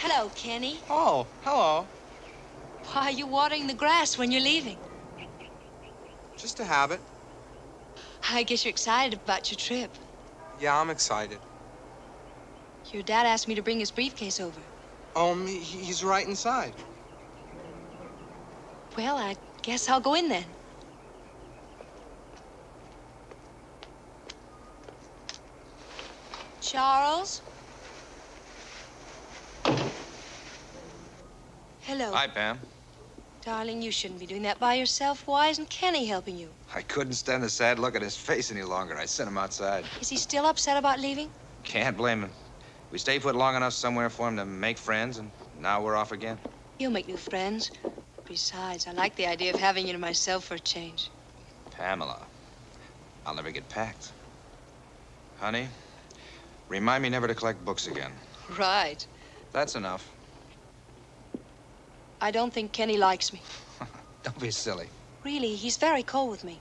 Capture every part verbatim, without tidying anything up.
Hello, Kenny. Oh, hello. Why are you watering the grass when you're leaving? Just a habit. I guess you're excited about your trip. Yeah, I'm excited. Your dad asked me to bring his briefcase over. Um, he's right inside. Well, I guess I'll go in then. Charles? Hello. Hi, Pam. Darling, you shouldn't be doing that by yourself. Why isn't Kenny helping you? I couldn't stand the sad look at his face any longer. I sent him outside. Is he still upset about leaving? Can't blame him. We stayed put long enough somewhere for him to make friends, and now we're off again. You'll make new friends. Besides, I like the idea of having you to myself for a change. Pamela, I'll never get packed. Honey, remind me never to collect books again. Right. That's enough. I don't think Kenny likes me. Don't be silly. Really, he's very cold with me.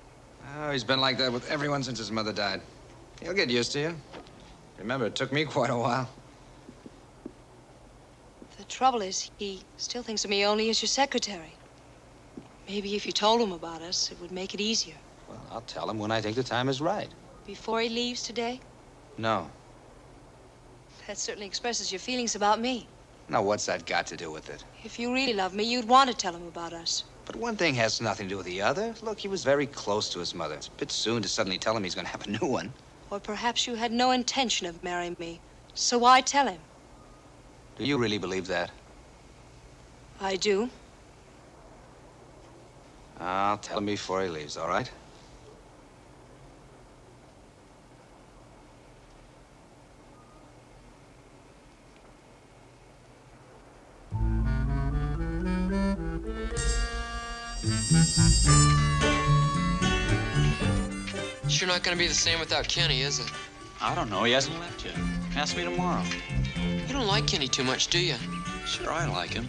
Oh, he's been like that with everyone since his mother died. He'll get used to you. Remember, it took me quite a while. The trouble is, he still thinks of me only as your secretary. Maybe if you told him about us, it would make it easier. Well, I'll tell him when I think the time is right. Before he leaves today? No. That certainly expresses your feelings about me. Now, what's that got to do with it? If you really love me, you'd want to tell him about us. But one thing has nothing to do with the other. Look, he was very close to his mother. It's a bit soon to suddenly tell him he's going to have a new one. Or perhaps you had no intention of marrying me, so why tell him? Do you really believe that? I do. I'll tell him before he leaves, all right? You're not going to be the same without Kenny, is it? I don't know. He hasn't left yet. Ask me tomorrow. You don't like Kenny too much, do you? Sure, I like him.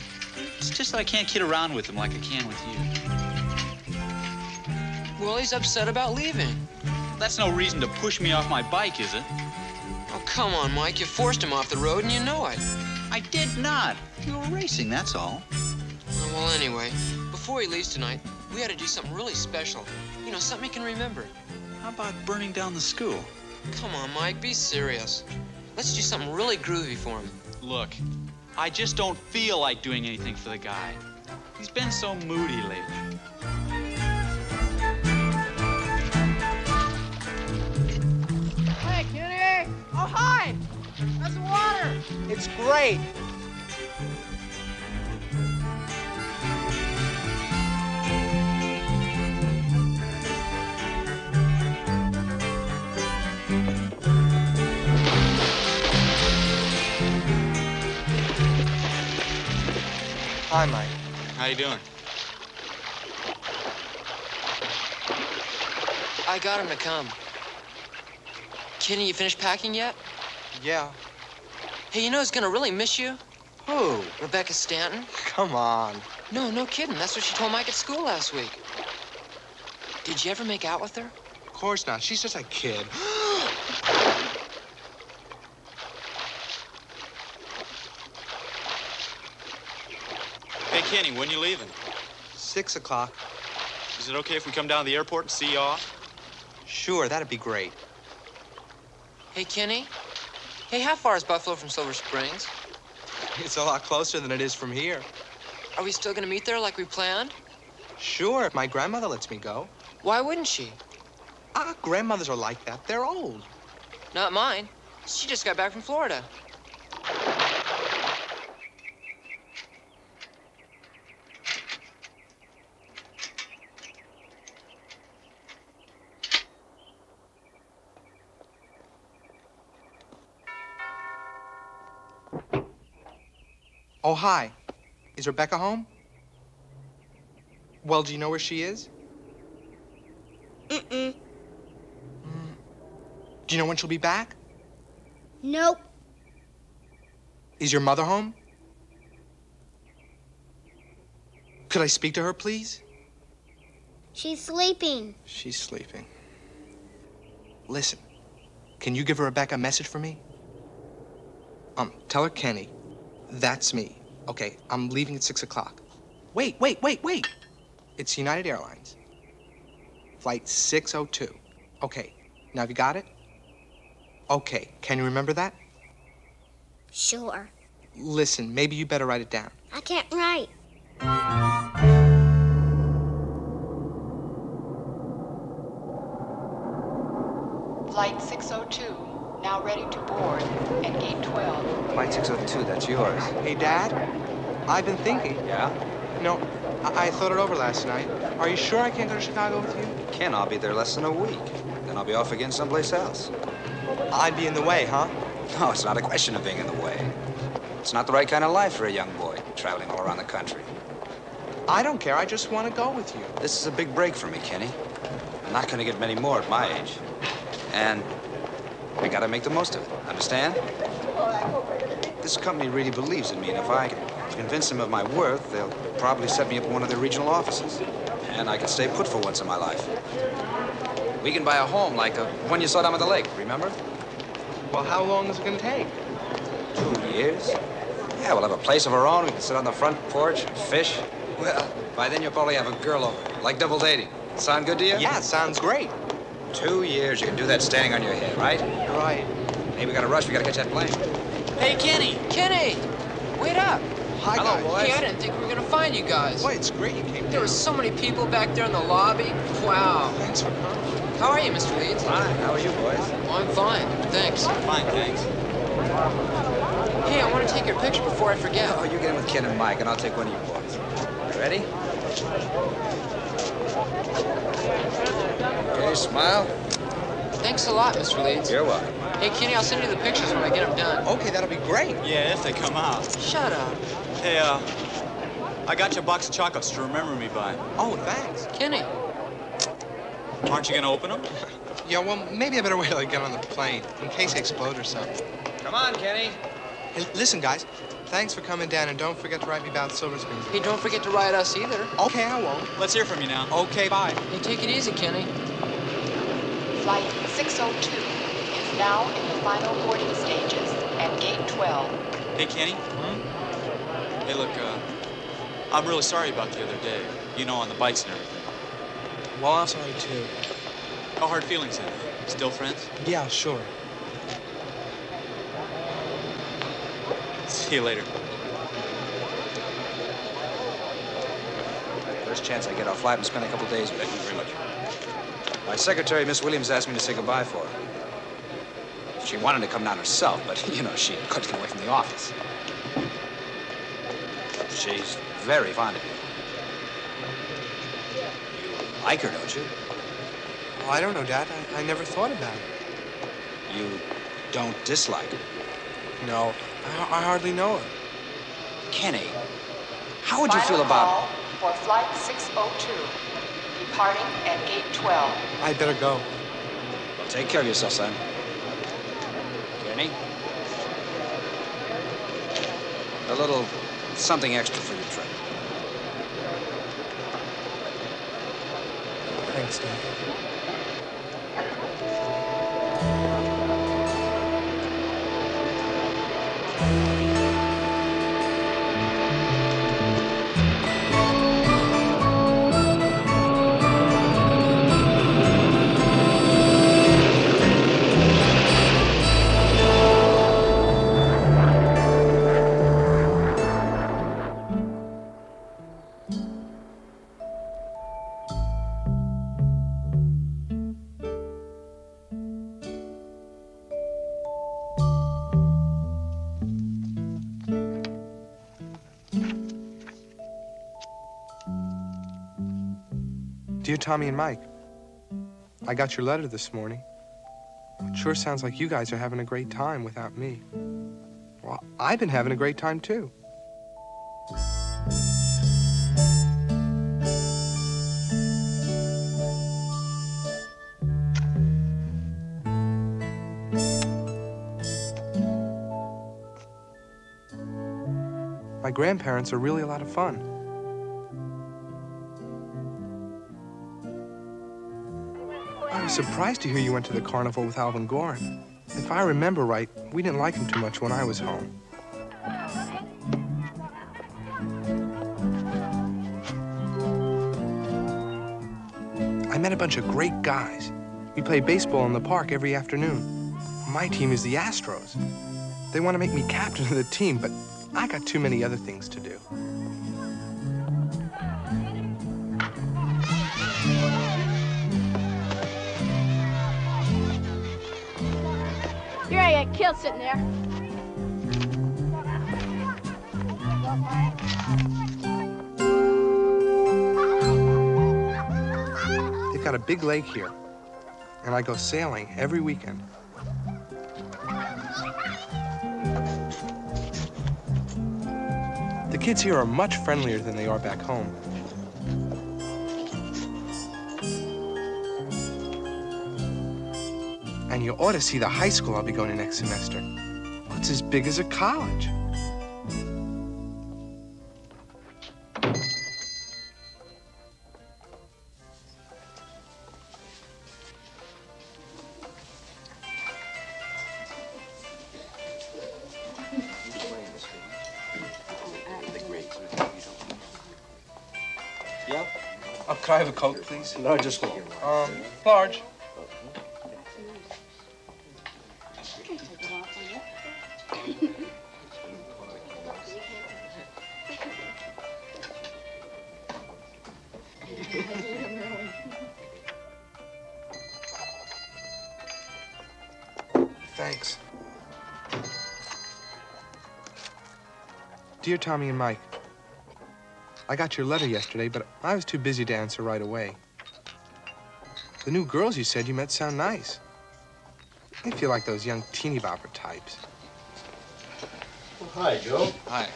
It's just that I can't kid around with him like I can with you. Well, he's upset about leaving. That's no reason to push me off my bike, is it? Oh, come on, Mike. You forced him off the road, and you know it. I did not. You were racing, that's all. Well, anyway, before he leaves tonight, we ought to do something really special. You know, something he can remember. How about burning down the school? Come on, Mike, be serious. Let's do something really groovy for him. Look, I just don't feel like doing anything for the guy. He's been so moody lately. Hey, Kenny! Oh, hi! That's the water! It's great. Hi, Mike. How you doing? I got him to come. Kenny, you finished packing yet? Yeah. Hey, you know who's gonna really miss you? Who? Rebecca Stanton. Come on. No, no kidding. That's what she told Mike at school last week. Did you ever make out with her? Of course not. She's just a kid. Kenny, when you leaving? Six o'clock. Is it okay if we come down to the airport and see you off? Sure, that'd be great. Hey, Kenny. Hey, how far is Buffalo from Silver Springs? It's a lot closer than it is from here. Are we still gonna meet there like we planned? Sure, if my grandmother lets me go. Why wouldn't she? Our grandmothers are like that. They're old. Not mine. She just got back from Florida. Oh, hi. Is Rebecca home? Well, do you know where she is? Mm-mm. Mm. Do you know when she'll be back? Nope. Is your mother home? Could I speak to her, please? She's sleeping. She's sleeping. Listen, can you give Rebecca a message for me? Um, tell her Kenny. That's me. Okay, I'm leaving at six o'clock. Wait, wait, wait, wait. It's United Airlines. Flight six oh two. Okay, now have you got it? Okay, can you remember that? Sure. Listen, maybe you better write it down. I can't write. Flight six oh two. Now ready to board at gate twelve. Flight six oh two, that's yours. Hey, Dad, I've been thinking. Yeah? No, I, I thought it over last night. Are you sure I can't go to Chicago with you? Ken, I'll be there less than a week. Then I'll be off again someplace else. I'd be in the way, huh? No, it's not a question of being in the way. It's not the right kind of life for a young boy, traveling all around the country. I don't care. I just want to go with you. This is a big break for me, Kenny. I'm not going to get many more at my age. And I gotta make the most of it, understand? This company really believes in me, and if I can convince them of my worth, they'll probably set me up in one of their regional offices. And I can stay put for once in my life. We can buy a home like the one you saw down by the lake, remember? Well, how long is it gonna take? Two years. Yeah, we'll have a place of our own. We can sit on the front porch and fish. Well, by then you'll probably have a girl over, like double dating. Sound good to you? Yeah, sounds great. Two years, you can do that standing on your head, right? Right. Hey, we gotta rush, we gotta catch that plane. Hey, Kenny! Kenny! Wait up! Hi, hello, guys. Boys. Hey, I didn't think we were gonna find you guys. Boy, it's great you came down. There were so many people back there in the lobby. Wow. Thanks for coming. How are you, Mister Leeds? Fine. How are you, boys? Oh, I'm fine. Thanks. I'm fine, thanks. Hey, I want to take your picture before I forget. Oh, you get in with Ken and Mike, and I'll take one of you boys. Ready? Can you smile? Thanks a lot, Mister Leeds. You're welcome. Hey, Kenny, I'll send you the pictures when I get them done. Okay, that'll be great. Yeah, if they come out. Shut up. Hey, uh, I got your box of chocolates to remember me by. Oh, thanks. Kenny. Aren't you gonna open them? Yeah, well, maybe I better wait till I get on the plane, in case they explode or something. Come on, Kenny. Hey, listen, guys, thanks for coming down, and don't forget to write me about Silver Springs. Hey, don't forget to write us either. Okay, I won't. Let's hear from you now. Okay, bye. Hey, take it easy, Kenny. Flight six oh two is now in the final boarding stages at gate twelve. Hey, Kenny. Hmm? Hey, look, uh, I'm really sorry about the other day, you know, on the bikes and everything. Well, I'm sorry, too. How hard feelings, Anna? Still friends? Yeah, sure. See you later. First chance I get, I'll fly up and spend a couple days with you. Thank you very much. My secretary, Miss Williams, asked me to say goodbye for her. She wanted to come down herself, but, you know, she couldn't get away from the office. She's very fond of you. Like her, don't you? Well, I don't know, Dad. I, I never thought about it. You don't dislike her? No, I, I hardly know her. Kenny, how would Final you feel about... Final call for flight six oh two, departing at gate twelve. I'd better go. Well, take care of yourself, son. Kenny? A little something extra for your trip. Thanks, Dad. Dear Tommy and Mike, I got your letter this morning. It sure sounds like you guys are having a great time without me. Well, I've been having a great time, too. My grandparents are really a lot of fun. I was surprised to hear you went to the carnival with Alvin Gorin. If I remember right, we didn't like him too much when I was home. I met a bunch of great guys. We play baseball in the park every afternoon. My team is the Astros. They want to make me captain of the team, but I got too many other things to do. I got killed sitting there. They've got a big lake here, and I go sailing every weekend. The kids here are much friendlier than they are back home. And you ought to see the high school I'll be going to next semester. Well, it's as big as a college. Yeah? Uh, can I have a Coke, please? No, just one. Um, large. Thanks. Dear Tommy and Mike, I got your letter yesterday, but I was too busy to answer right away. The new girls you said you met sound nice. They feel like those young teeny bopper types. Well, hi, Joe. Hi.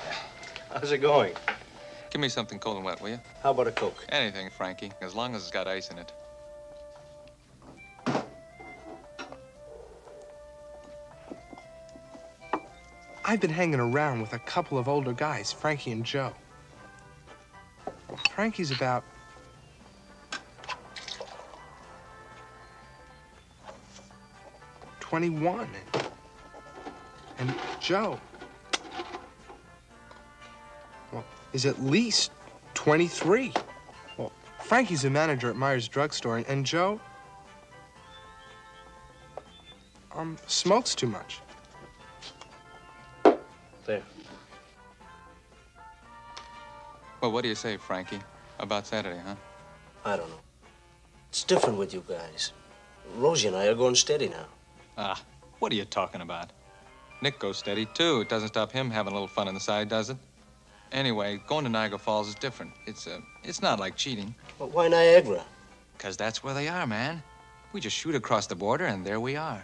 How's it going? Give me something cold and wet, will you? How about a Coke? Anything, Frankie, as long as it's got ice in it. I've been hanging around with a couple of older guys, Frankie and Joe. Frankie's about... twenty-one. And Joe... well, is at least twenty-three. Well, Frankie's a manager at Myers Drugstore, and Joe... um, smokes too much. There. Well, what do you say, Frankie, about Saturday, huh? I don't know. It's different with you guys. Rosie and I are going steady now. Ah, what are you talking about? Nick goes steady, too. It doesn't stop him having a little fun on the side, does it? Anyway, going to Niagara Falls is different. It's, uh, it's not like cheating. Well, why Niagara? Because that's where they are, man. We just shoot across the border, and there we are.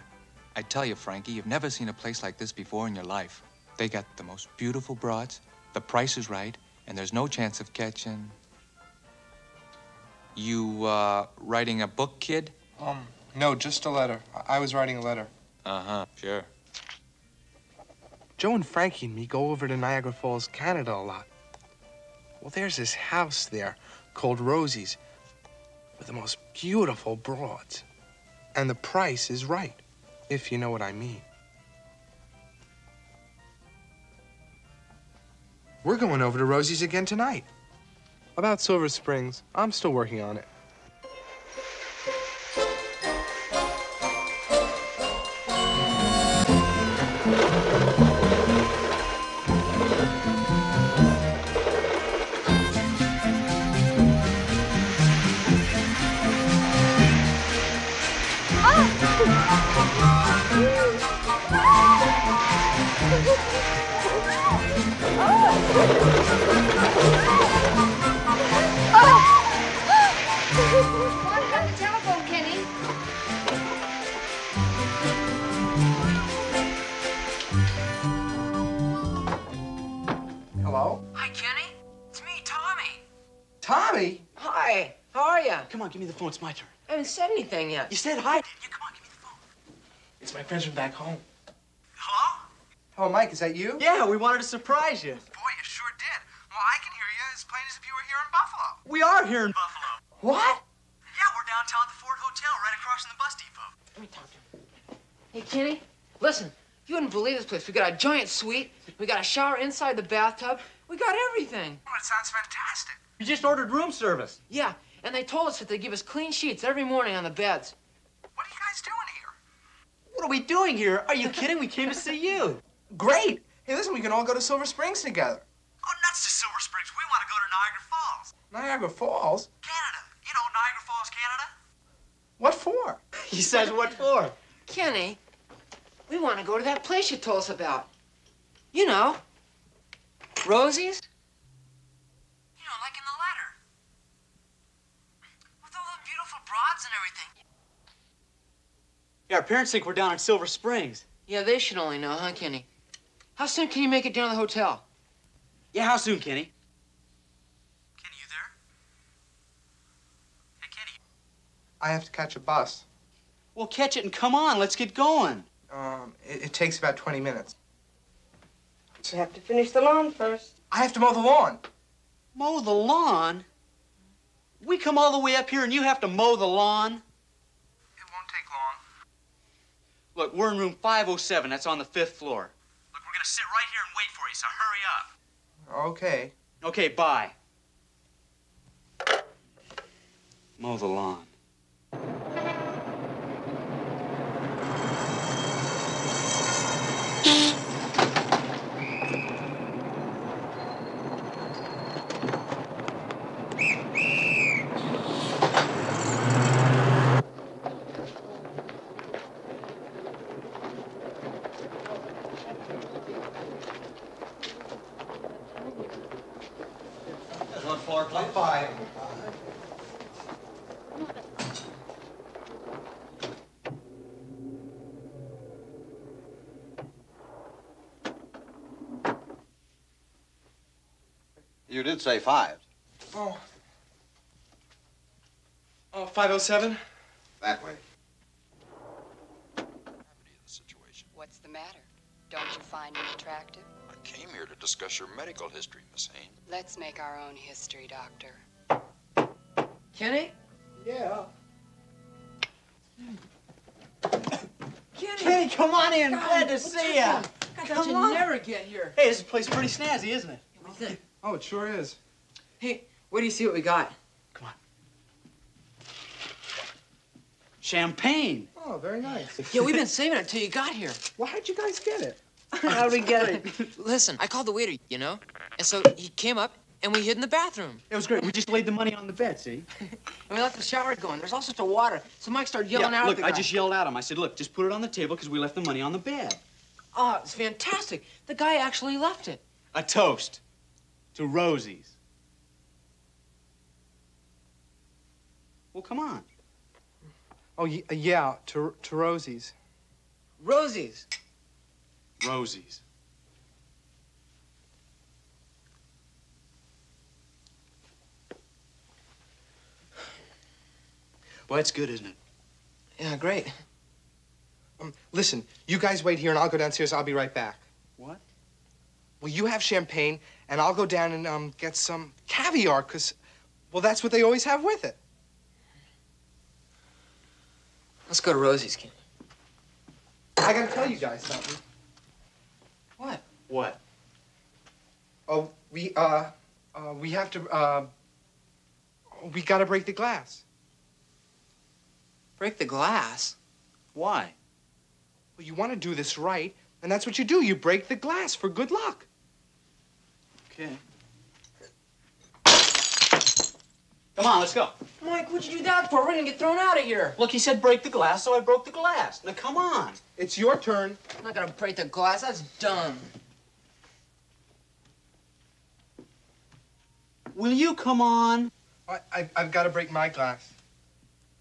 I tell you, Frankie, you've never seen a place like this before in your life. They got the most beautiful broads, the price is right, and there's no chance of catching... You, uh, writing a book, kid? Um, no, just a letter. I, I was writing a letter. Uh-huh, sure. Joe and Frankie and me go over to Niagara Falls, Canada a lot. Well, there's this house there called Rosie's with the most beautiful broads. And the price is right, if you know what I mean. We're going over to Rosie's again tonight. About Silver Springs, I'm still working on it. Give me the phone, it's my turn. I haven't said anything yet. You said hi. Yeah, come on, give me the phone. It's my friends from back home. Hello? Hello, Mike, is that you? Yeah, we wanted to surprise you. Boy, you sure did. Well, I can hear you as plain as if you were here in Buffalo. We are here in Buffalo. What? Yeah, we're downtown at the Ford Hotel, right across from the bus depot. Let me talk to him. Hey, Kenny, listen, you wouldn't believe this place. We got a giant suite, we got a shower inside the bathtub, we got everything. Well, it sounds fantastic. You just ordered room service. Yeah. And they told us that they give us clean sheets every morning on the beds. What are you guys doing here? What are we doing here? Are you kidding? We came to see you. Great. Hey, listen, we can all go to Silver Springs together. Oh, nuts to Silver Springs. We want to go to Niagara Falls. Niagara Falls? Canada. You know, Niagara Falls, Canada. What for? He says what for? Kenny, we want to go to that place you told us about. You know, Rosie's. And everything. Yeah, our parents think we're down at Silver Springs. Yeah, they should only know, huh, Kenny? How soon can you make it down to the hotel? Yeah, how soon, Kenny? Kenny, you there? Hey, Kenny. I have to catch a bus. Well, catch it and come on. Let's get going. Um, it, it takes about twenty minutes. I have to finish the lawn first. I have to mow the lawn. Mow the lawn? We come all the way up here and you have to mow the lawn? It won't take long. Look, we're in room five oh seven. That's on the fifth floor. Look, we're gonna sit right here and wait for you, so hurry up. Okay. Okay, bye. Mow the lawn. You did say five. Oh. Oh, five oh seven? That way. What's the matter? Don't you find me attractive? I came here to discuss your medical history, Miss Haines. Let's make our own history, Doctor. Kenny? Yeah. Kenny! Kenny, come on in. God, glad to see you. I thought you'd never get here. Hey, this place is pretty snazzy, isn't it? What do you think? Oh, it sure is. Hey, where do you see what we got? Come on. Champagne. Oh, very nice. Yeah, we've been saving it until you got here. Well, how'd you guys get it? How'd we get it? Listen, I called the waiter, you know? And so he came up, and we hid in the bathroom. It was great. We just laid the money on the bed, see? And we left the shower going. There's all sorts of water. So Mike started yelling yeah, out look, at the guy. I just yelled at him. I said, look, just put it on the table, because we left the money on the bed. Oh, it's fantastic. The guy actually left it. A toast. To Rosie's. Well, come on. Oh, yeah, to, to Rosie's. Rosie's. Rosie's. Well, that's good, isn't it? Yeah, great. Um, listen, you guys wait here and I'll go downstairs. I'll be right back. What? Well, you have champagne, and I'll go down and um, get some caviar, because, well, that's what they always have with it. Let's go to Rosie's, Kenny. I gotta tell you guys something. What? What? Oh, we, uh, uh we have to, uh, we gotta break the glass. Break the glass? Why? Well, you want to do this right, and that's what you do. You break the glass for good luck. Okay. Come on, let's go. Mike, what'd you do that for? We're gonna get thrown out of here. Look, he said break the glass, so I broke the glass. Now, come on. It's your turn. I'm not gonna break the glass. That's dumb. Will you come on? I, I, I've got to break my glass.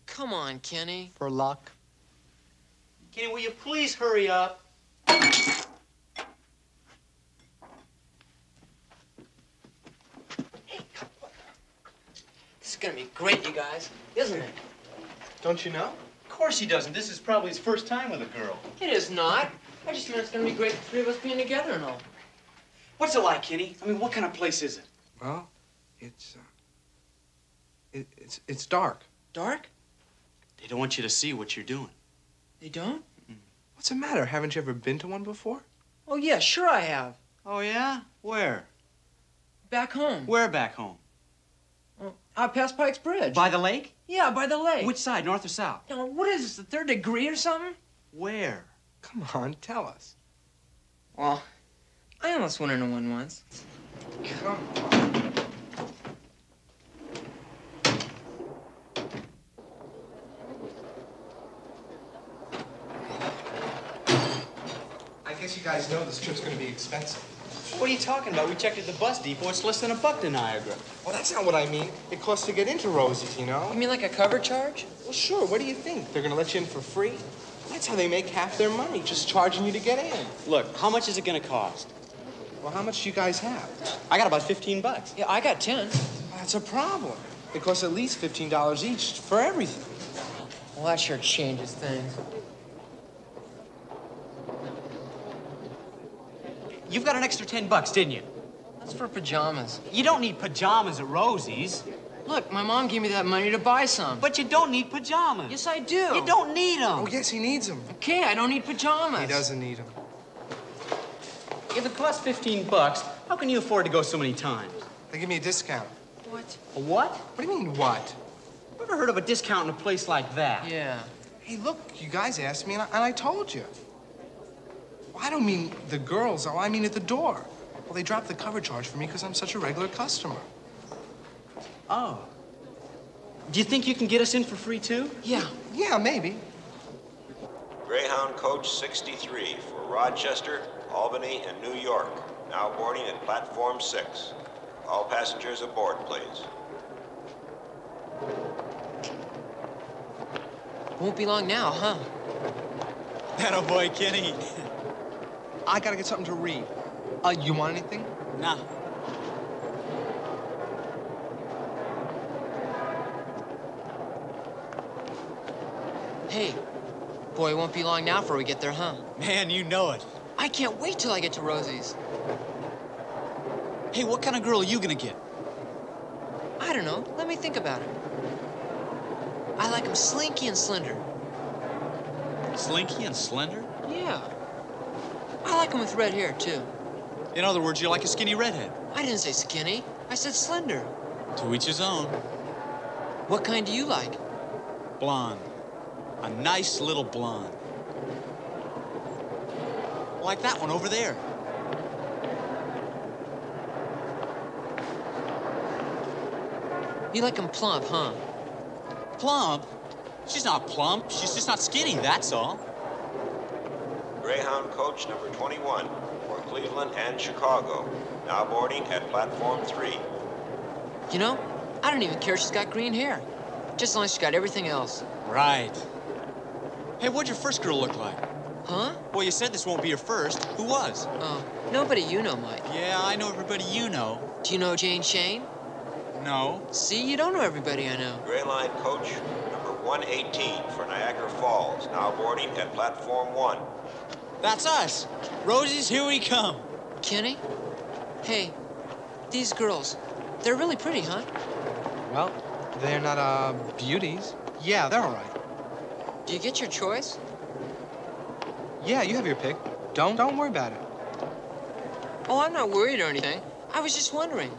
Come on, Kenny. For luck. Kenny, will you please hurry up? This is gonna be great, you guys, isn't it? Don't you know? Of course he doesn't. This is probably his first time with a girl. It is not. I just meant it's gonna be great, the three of us being together and all. What's it like, Kenny? I mean, what kind of place is it? Well, it's uh, it, it's it's dark. Dark? They don't want you to see what you're doing. They don't? Mm-mm. What's the matter? Haven't you ever been to one before? Oh yeah, sure I have. Oh yeah? Where? Back home. Where back home? Out past Pike's Bridge. By the lake? Yeah, by the lake. Which side, north or south? Now, what is this, the third degree or something? Where? Come on, tell us. Well, I almost went into one once. Come on. I guess you guys know this trip's gonna be expensive. What are you talking about? We checked at the bus depot. It's less than a buck to Niagara. Well, that's not what I mean. It costs to get into Rosie's, you know? You mean like a cover charge? Well, sure. What do you think? They're going to let you in for free? That's how they make half their money, just charging you to get in. Look, how much is it going to cost? Well, how much do you guys have? I got about fifteen bucks. Yeah, I got ten. Well, that's a problem. It costs at least fifteen dollars each for everything. Well, that sure changes things. You've got an extra ten bucks, didn't you? That's for pajamas. You don't need pajamas at Rosie's. Look, my mom gave me that money to buy some. But you don't need pajamas. Yes, I do. You don't need them. Oh, yes, he needs them. Okay, I don't need pajamas. He doesn't need them. If it costs fifteen bucks, how can you afford to go so many times? They give me a discount. What? A what? What do you mean, what? I've never heard of a discount in a place like that. Yeah. Hey, look, you guys asked me, and I, and I told you. I don't mean the girls, though. I mean at the door. Well, they dropped the cover charge for me because I'm such a regular customer. Oh. Do you think you can get us in for free, too? Yeah. Yeah, maybe. Greyhound Coach sixty-three for Rochester, Albany, and New York. Now boarding at Platform six. All passengers aboard, please. Won't be long now, huh? Atta boy, Kenny. I gotta get something to read. Uh, you want anything? Nah. Hey, boy, it won't be long now before we get there, huh? Man, you know it. I can't wait till I get to Rosie's. Hey, what kind of girl are you gonna get? I don't know. Let me think about it. I like them slinky and slender. Slinky and slender? Yeah. I like them with red hair, too. In other words, you like a skinny redhead. I didn't say skinny. I said slender. To each his own. What kind do you like? Blonde. A nice little blonde. Like that one over there. You like them plump, huh? Plump? She's not plump. She's just not skinny, that's all. Greyhound coach number twenty-one for Cleveland and Chicago. Now boarding at platform three. You know, I don't even care if she's got green hair. Just as long as she's got everything else. Right. Hey, what'd your first girl look like? Huh? Well, you said this won't be your first. Who was? Oh, uh, nobody you know, Mike. Yeah, I know everybody you know. Do you know Jane Shane? No. See, you don't know everybody I know. Gray Line coach number one eighteen for Niagara Falls, now boarding at platform one. That's us. Rosie's, here we come. Kenny? Hey, these girls, they're really pretty, huh? Well, they're not, uh, beauties. Yeah, they're all right. Do you get your choice? Yeah, you have your pick. Don't, don't worry about it. Oh, I'm not worried or anything. I was just wondering.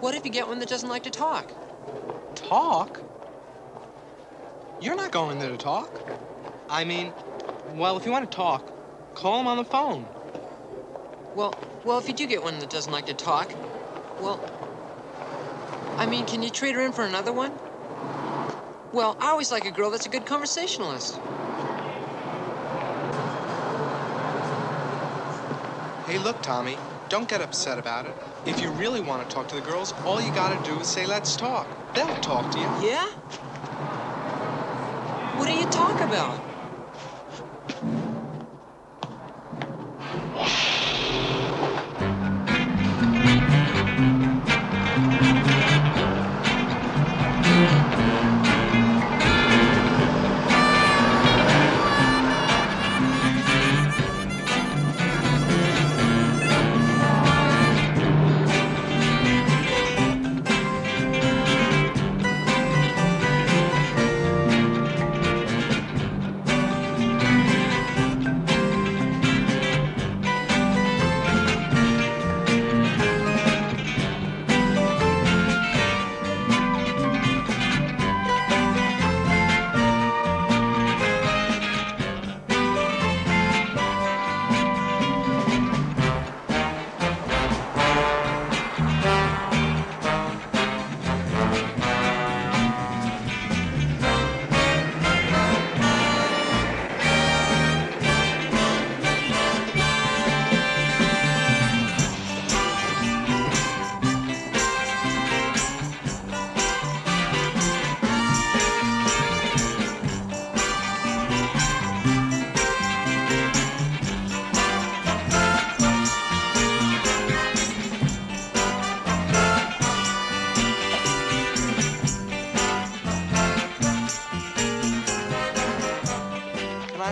What if you get one that doesn't like to talk? Talk? You're not going there to talk. I mean, well, if you want to talk, call him on the phone. Well, well, if you do get one that doesn't like to talk, well, I mean, can you trade her in for another one? Well, I always like a girl that's a good conversationalist. Hey, look, Tommy. Don't get upset about it. If you really want to talk to the girls, all you gotta do is say, let's talk. They'll talk to you. Yeah? What do you talk about?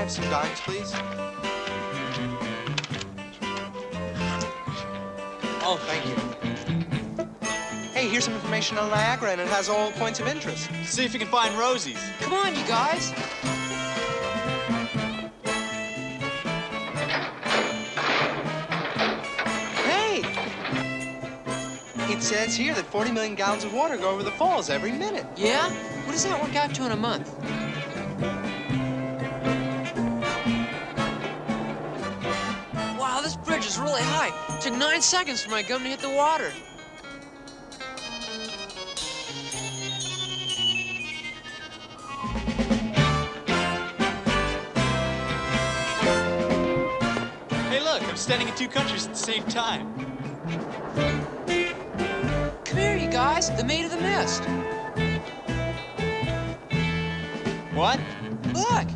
Some dimes, please. Oh, thank you. Hey, here's some information on Niagara, and it has all points of interest. See if you can find Rosie's. Come on, you guys. Hey! It says here that forty million gallons of water go over the falls every minute. Yeah? What does that work out to in a month? Is really high. It took nine seconds for my gum to hit the water. Hey, look, I'm standing in two countries at the same time. Come here, you guys. The Maid of the Mist. What? Look!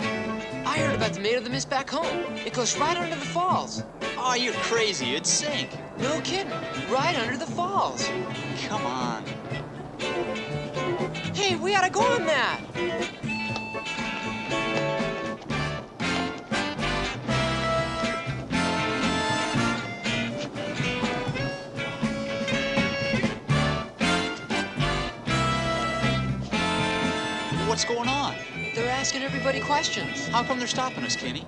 I heard about the Maid of the Mist back home. It goes right under the falls. Oh, you're crazy. It'd sink. No kidding. Right under the falls. Come on. Hey, we ought to go on that. What's going on? They're asking everybody questions. How come they're stopping us, Kenny?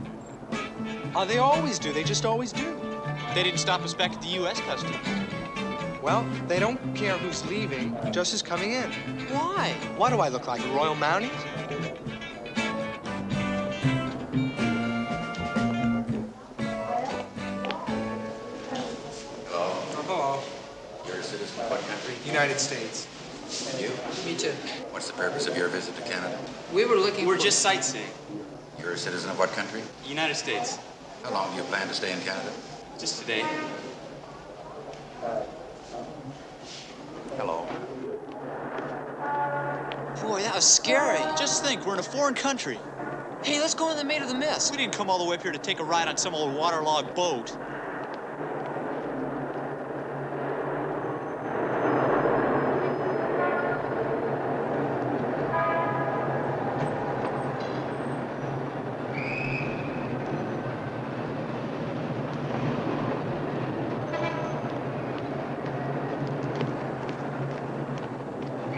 Oh, they always do. They just always do. They didn't stop us back at the U S Customs. Well, they don't care who's leaving, just who's coming in. Why? Why do I look like a royal mountie? Hello. Hello. You're a citizen of what country? United States. And you? Me too. What's the purpose of your visit to Canada? We were looking We're for... just sightseeing. You're a citizen of what country? United States. How long do you plan to stay in Canada? Just today. Hello. Boy, that was scary. Just think, we're in a foreign country. Hey, let's go on the Maid of the Mist. We didn't come all the way up here to take a ride on some old waterlogged boat.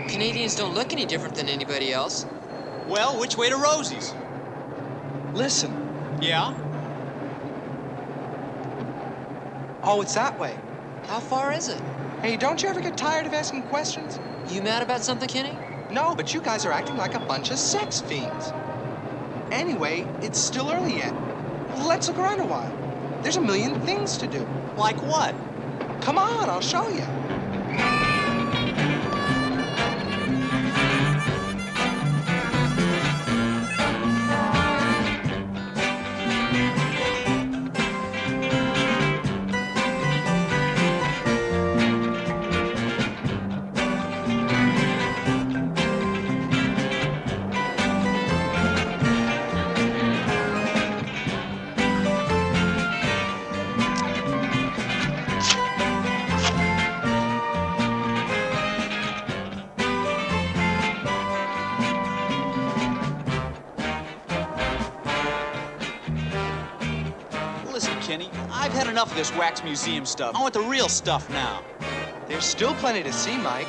Canadians don't look any different than anybody else. Well, which way to Rosie's? Listen. Yeah? Oh, it's that way. How far is it? Hey, don't you ever get tired of asking questions? You mad about something, Kenny? No, but you guys are acting like a bunch of sex fiends. Anyway, it's still early yet. Let's look around a while. There's a million things to do. Like what? Come on, I'll show you. Enough of this wax museum stuff. I want the real stuff now. There's still plenty to see, Mike.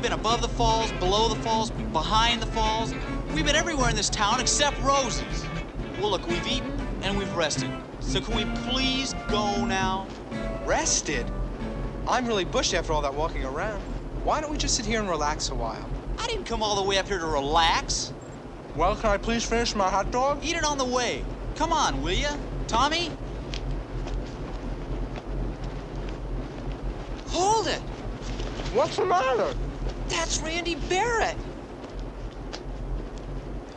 We've been above the falls, below the falls, behind the falls. We've been everywhere in this town except Rosie's. Well, look, we've eaten and we've rested. So can we please go now? Rested? I'm really bushed after all that walking around. Why don't we just sit here and relax a while? I didn't come all the way up here to relax. Well, can I please finish my hot dog? Eat it on the way. Come on, will you? Tommy? Hold it! What's the matter? That's Randy Barrett.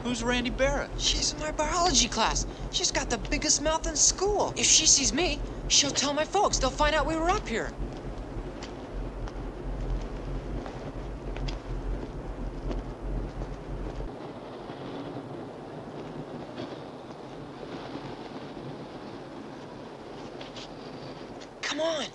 Who's Randy Barrett? She's in my biology class. She's got the biggest mouth in school. If she sees me, she'll tell my folks. They'll find out we were up here. Come on.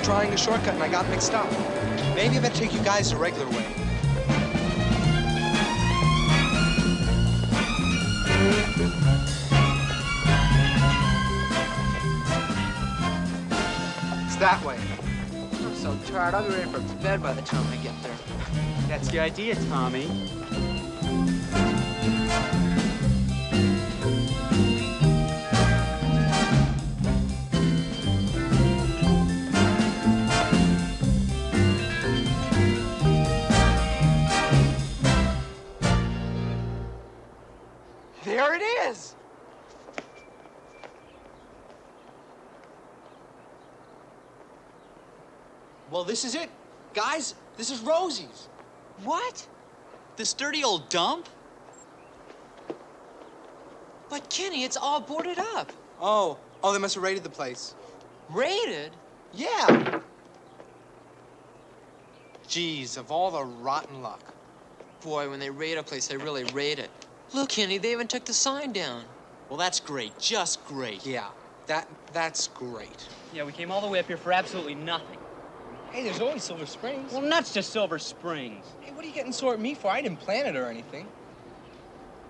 Trying a shortcut and I got mixed up. Maybe I better take you guys the regular way. It's that way. I'm so tired. I'll be ready for bed by the time I get there. That's the idea, Tommy. There it is! Well, this is it. Guys, this is Rosie's. What? This dirty old dump? But, Kenny, it's all boarded up. Oh. Oh, they must have raided the place. Raided? Yeah. Geez, of all the rotten luck. Boy, when they raid a place, they really raid it. Look, Kenny, they even took the sign down. Well, that's great. Just great. Yeah, that that's great. Yeah, we came all the way up here for absolutely nothing. Hey, there's always Silver Springs. Well, not just Silver Springs. Hey, what are you getting sore at me for? I didn't plan it or anything.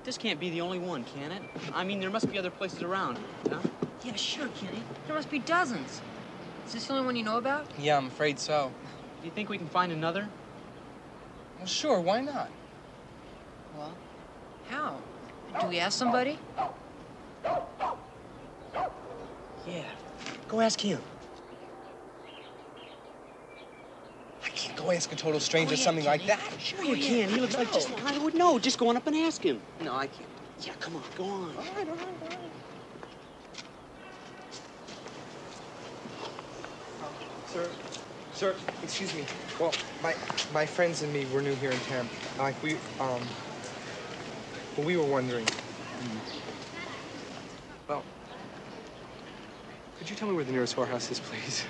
This can't be the only one, can it? I mean, there must be other places around, huh? Yeah, sure, Kenny. There must be dozens. Is this the only one you know about? Yeah, I'm afraid so. Do you think we can find another? Well, sure, why not? Well... How? Do we ask somebody? Yeah. Go ask him. I can't go ask a total stranger oh, yeah, something like that. Sure you oh, yeah. can. He looks no. like just I would know. Just go on up and ask him. No, I can't. Yeah, come on. Go on. All right, all right, all right. Sir, sir, excuse me. Well, my my friends and me were new here in town. Like we um. Well, we were wondering, mm. well, could you tell me where the nearest whorehouse is, please?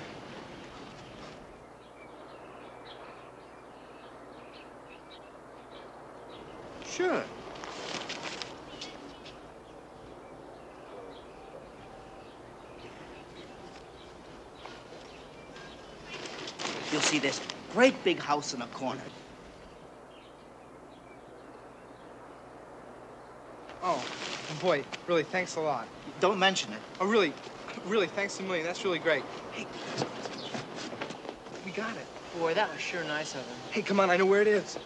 Sure. You'll see this great big house in a corner. Oh, boy, really, thanks a lot. Don't mention it. Oh, really, Really, thanks a million. That's really great. Hey, we got it. Boy, that was sure nice of him. Hey, come on, I know where it is.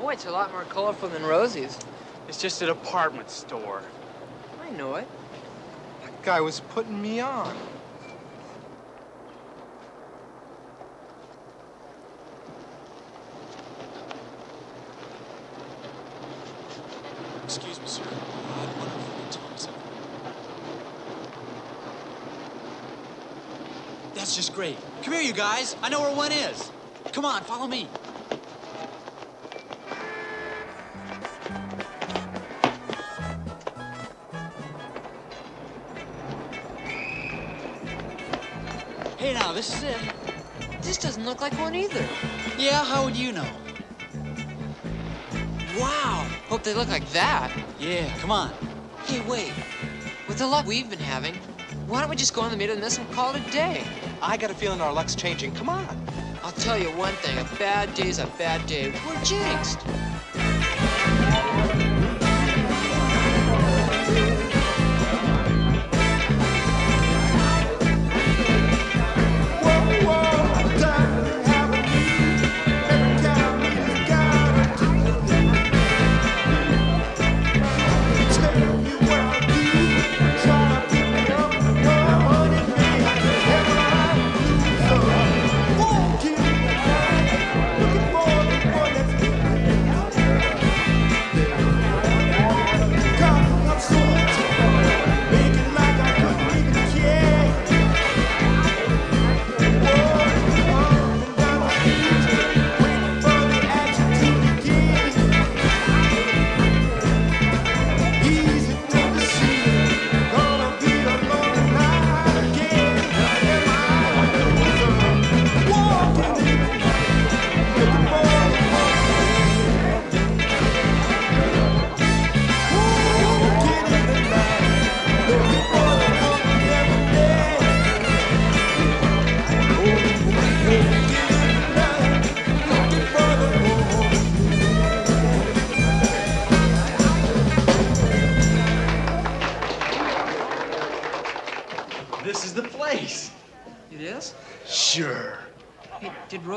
Boy, it's a lot more colorful than Rosie's. It's just a department store. I know it. That guy was putting me on. Excuse me, sir. I had one of the tongues up. That's just great. Come here, you guys. I know where one is. Come on, follow me. Hey, now, this is it. This doesn't look like one either. Yeah, how would you know? Wow, hope they look like that. Yeah, come on. Hey, wait. With the luck we've been having, why don't we just go on the Maid of the Mist and call it a day? I got a feeling our luck's changing. Come on. I'll tell you one thing, a bad day's a bad day. We're jinxed.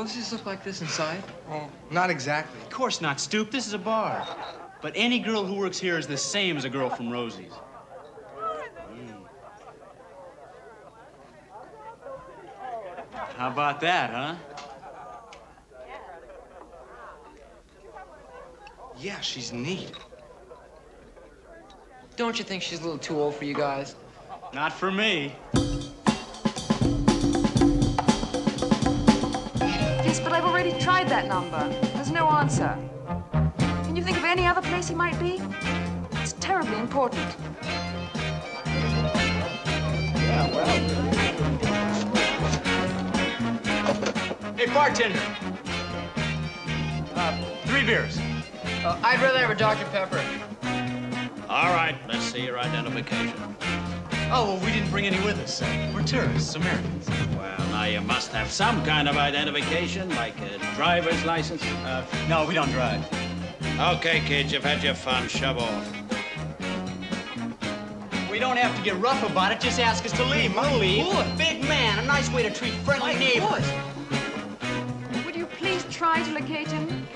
Does this look like this inside? Well, not exactly. Of course not, Stoop. This is a bar. But any girl who works here is the same as a girl from Rosie's. Mm. How about that, huh? Yeah, she's neat. Don't you think she's a little too old for you guys? Not for me. I've already tried that number. There's no answer. Can you think of any other place he might be? It's terribly important. Yeah, well. Hey, bartender. Uh, three beers. Uh, I'd rather have a Doctor Pepper. All right, let's see your identification. Oh, well, we didn't bring any with us. We're tourists, Americans. Well, now you must have some kind of identification, like a driver's license. Uh, no, we don't drive. Okay, kids, you've had your fun. Shove off. We don't have to get rough about it. Just ask us to leave. We'll leave. Ooh, a big man. A nice way to treat friendly neighbors. Would you please try to locate him?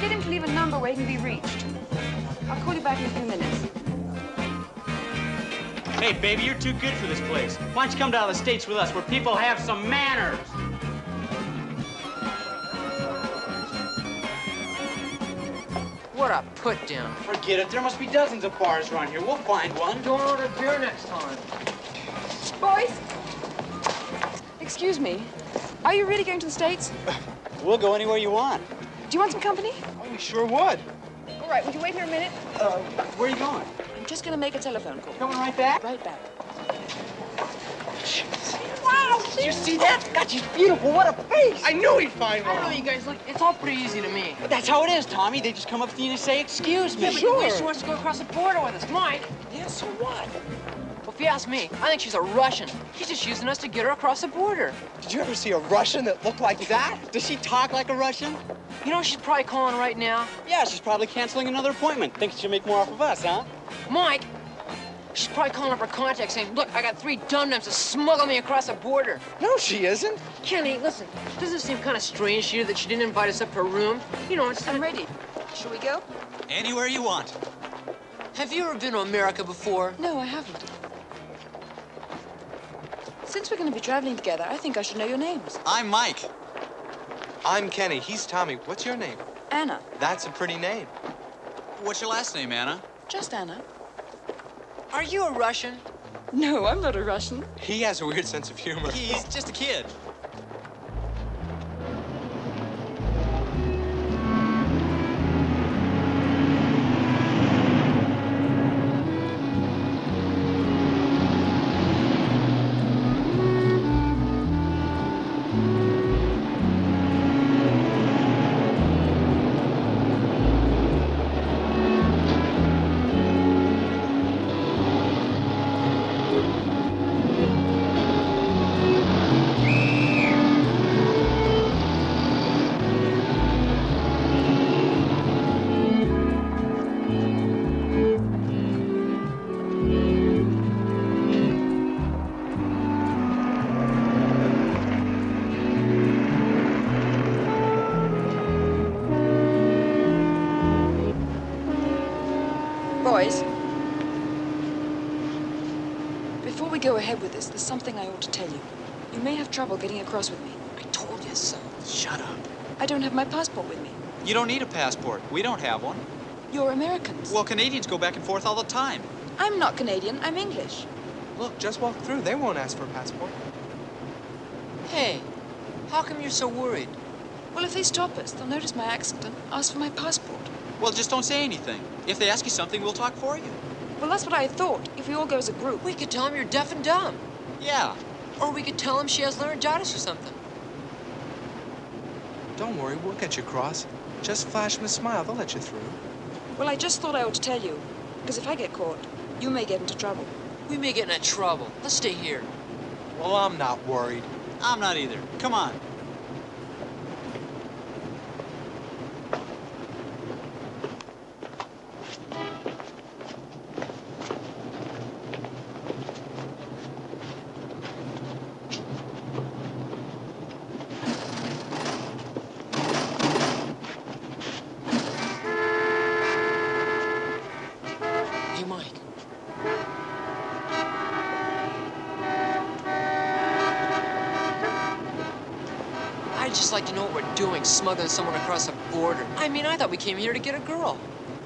Get him to leave a number where he can be reached. I'll call you back in a few minutes. Hey, baby, you're too good for this place. Why don't you come down to the States with us, where people have some manners? What a put-down. Forget it. There must be dozens of bars around here. We'll find one. Don't order beer next time. Boys! Excuse me. Are you really going to the States? We'll go anywhere you want. Do you want some company? Oh, we sure would. All right, would you wait here a minute? Uh, where are you going? Just gonna make a telephone call. Coming right back? Right back. Wow! Did you see that? God, she's beautiful. What a face! I knew he'd find one. I don't know, you guys. Look, it's all pretty easy to me. But that's how it is, Tommy. They just come up to you and say, "Excuse me." Yeah, but sure. You wish she wants to go across the border with us. Mine? Yeah, so what? Well, If you ask me, I think she's a Russian. She's just using us to get her across the border. Did you ever see a Russian that looked like that? Does she talk like a Russian? You know she's probably calling right now? Yeah, she's probably canceling another appointment. Thinks she'll make more off of us, huh? Mike, she's probably calling up her contact saying, look, I got three dum-dums to smuggle me across the border. No, she isn't. Kenny, listen, doesn't it seem kind of strange to you that she didn't invite us up to her room? You know, it's I'm ready. Shall we go? Anywhere you want. Have you ever been to America before? No, I haven't. Since we're going to be traveling together, I think I should know your names. I'm Mike. I'm Kenny. He's Tommy. What's your name? Anna. That's a pretty name. What's your last name, Anna? Just Anna. Are you a Russian? No, I'm not a Russian. He has a weird sense of humor. He's just a kid. There's something I ought to tell you. You may have trouble getting across with me. I told you so. Shut up. I don't have my passport with me. You don't need a passport. We don't have one. You're Americans. Well, Canadians go back and forth all the time. I'm not Canadian. I'm English. Look, just walk through. They won't ask for a passport. Hey, how come you're so worried? Well, if they stop us, they'll notice my accent and ask for my passport. Well, just don't say anything. If they ask you something, we'll talk for you. Well, that's what I thought. If we all go as a group. We could tell them you're deaf and dumb. Yeah. Or we could tell him she has laryngitis or something. Don't worry, we'll get you across. Just flash him a smile, they'll let you through. Well, I just thought I ought to tell you, because if I get caught, you may get into trouble. We may get into trouble. Let's stay here. Well, I'm not worried. I'm not either. Come on. Smuggling someone across a border. I mean, I thought we came here to get a girl.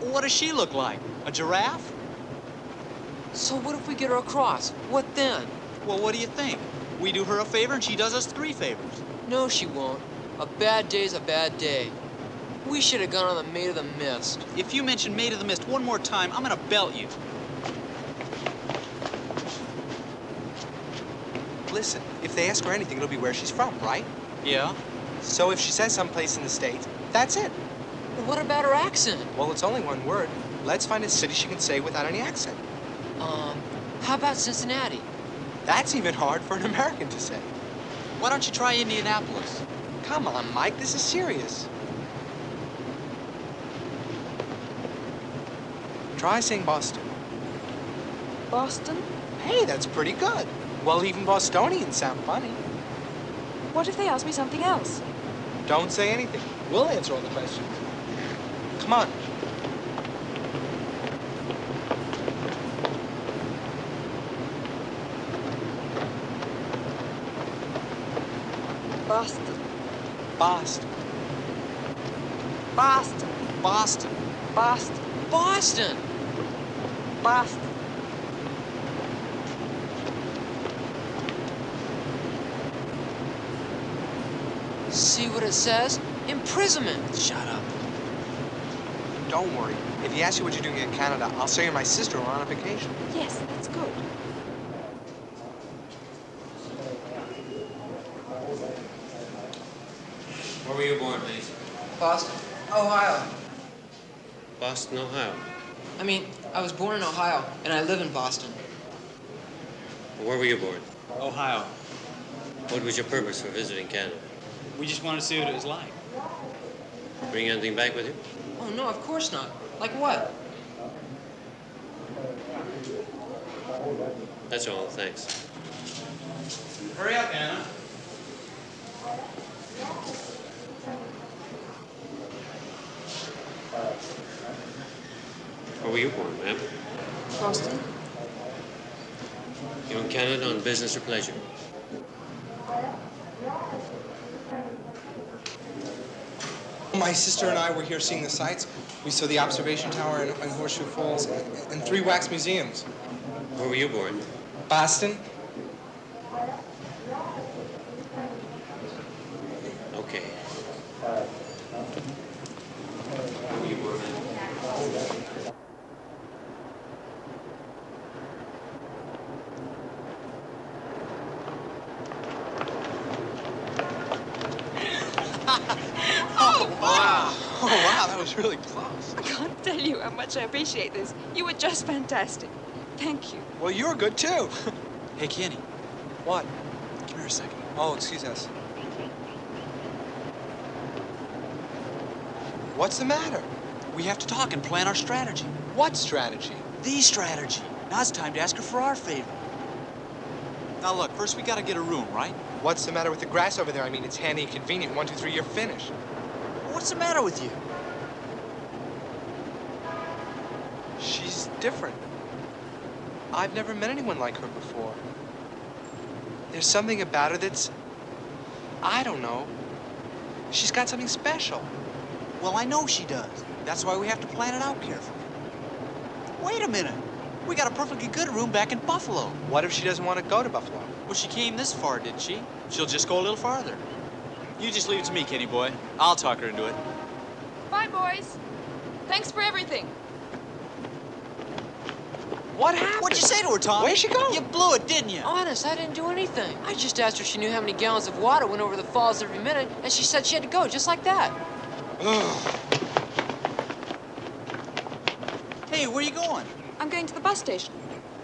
What does she look like? A giraffe? So what if we get her across? What then? Well, what do you think? We do her a favor and she does us three favors. No, she won't. A bad day's a bad day. We should have gone on the Maid of the Mist. If you mention Maid of the Mist one more time, I'm gonna belt you. Listen, if they ask her anything, it'll be where she's from, right? Yeah. So if she says someplace in the States, that's it. Well, what about her accent? Well, it's only one word. Let's find a city she can say without any accent. Um, how about Cincinnati? That's even hard for an American to say. Why don't you try Indianapolis? Come on, Mike, this is serious. Try saying Boston. Boston? Hey, that's pretty good. Well, even Bostonians sound funny. What if they ask me something else? Don't say anything. We'll answer all the questions. Come on. Boston. Boston. Boston. Boston. Boston. Boston. Boston. See what it says? Imprisonment. Shut up. Don't worry. If he asks you what you're doing in Canada, I'll say you're my sister or on a vacation. Yes, that's good. Where were you born, Mason? Boston, Ohio. Boston, Ohio. I mean, I was born in Ohio, and I live in Boston. Where were you born? Ohio. What was your purpose for visiting Canada? We just wanted to see what it was like. Bring anything back with you? Oh, no, of course not. Like what? That's all, thanks. Hurry up, Anna. Where were you born, ma'am? Boston. You in Canada on business or pleasure? My sister and I were here seeing the sights. We saw the observation tower in, in Horseshoe Falls and, and three wax museums. Where were you born? Boston. Okay. Where were you born? Really close. I can't tell you how much I appreciate this. You were just fantastic. Thank you. Well, you were good, too. Hey, Kenny. What? Give her a second. Oh, excuse us. What's the matter? We have to talk and plan our strategy. What strategy? The strategy. Now it's time to ask her for our favor. Now, look, first we gotta get a room, right? What's the matter with the grass over there? I mean, it's handy and convenient. One, two, three, you're finished. What's the matter with you? She's different. I've never met anyone like her before. There's something about her that's, I don't know. She's got something special. Well, I know she does. That's why we have to plan it out carefully. Wait a minute. We got a perfectly good room back in Buffalo. What if she doesn't want to go to Buffalo? Well, she came this far, didn't she? She'll just go a little farther. You just leave it to me, Kenny boy. I'll talk her into it. Bye, boys. Thanks for everything. What happened? What'd you say to her, Tom? Where'd she go? You blew it, didn't you? Honest, I didn't do anything. I just asked her if she knew how many gallons of water went over the falls every minute, and she said she had to go, just like that. Ugh. Hey, where are you going? I'm going to the bus station.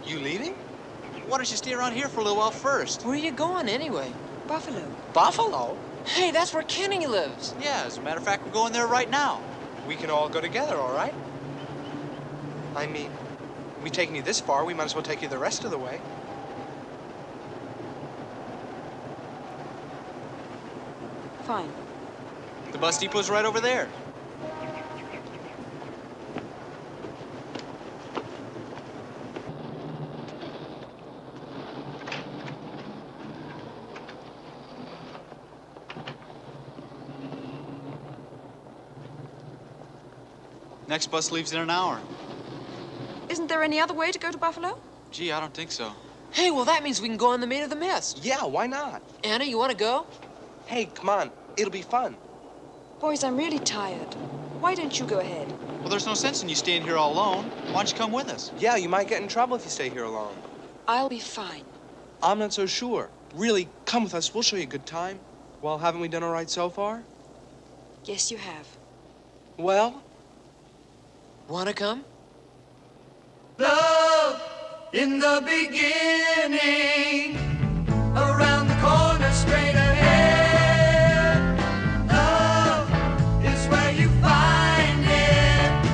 You leaving? Why don't you stay around here for a little while first? Where are you going, anyway? Buffalo. Buffalo? Hey, that's where Kenny lives. Yeah, as a matter of fact, we're going there right now. We can all go together, all right? I mean... We've taken you this far, we might as well take you the rest of the way. Fine. The bus depot's right over there. Next bus leaves in an hour. Isn't there any other way to go to Buffalo? Gee, I don't think so. Hey, well, that means we can go on the Maid of the Mist. Yeah, why not? Anna, you want to go? Hey, come on. It'll be fun. Boys, I'm really tired. Why don't you go ahead? Well, there's no sense in you staying here all alone. Why don't you come with us? Yeah, you might get in trouble if you stay here alone. I'll be fine. I'm not so sure. Really, come with us. We'll show you a good time. Well, haven't we done all right so far? Yes, you have. Well? Want to come? Love in the beginning, around the corner straight ahead. Love is where you find it.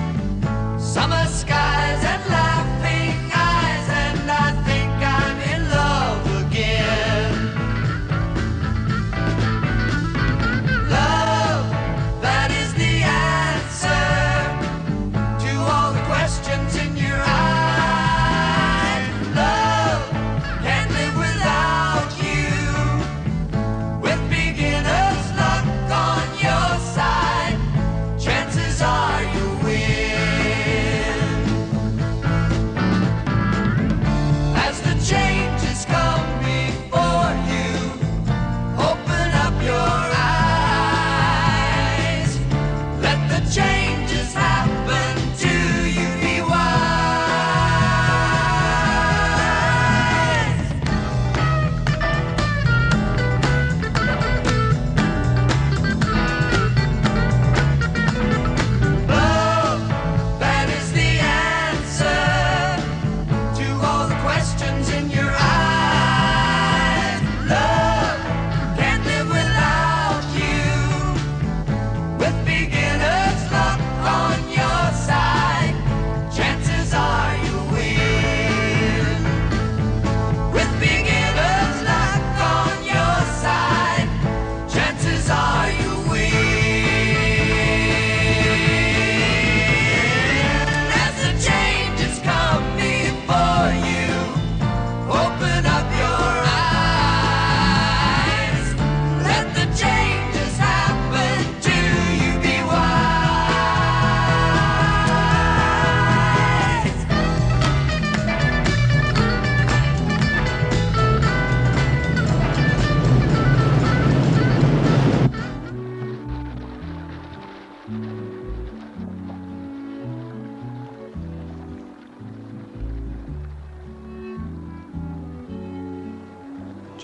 Summer skies and laughing eyes, and I think I'm in love again. Love, that is the answer to all the questions in your eyes. Love, can't live without.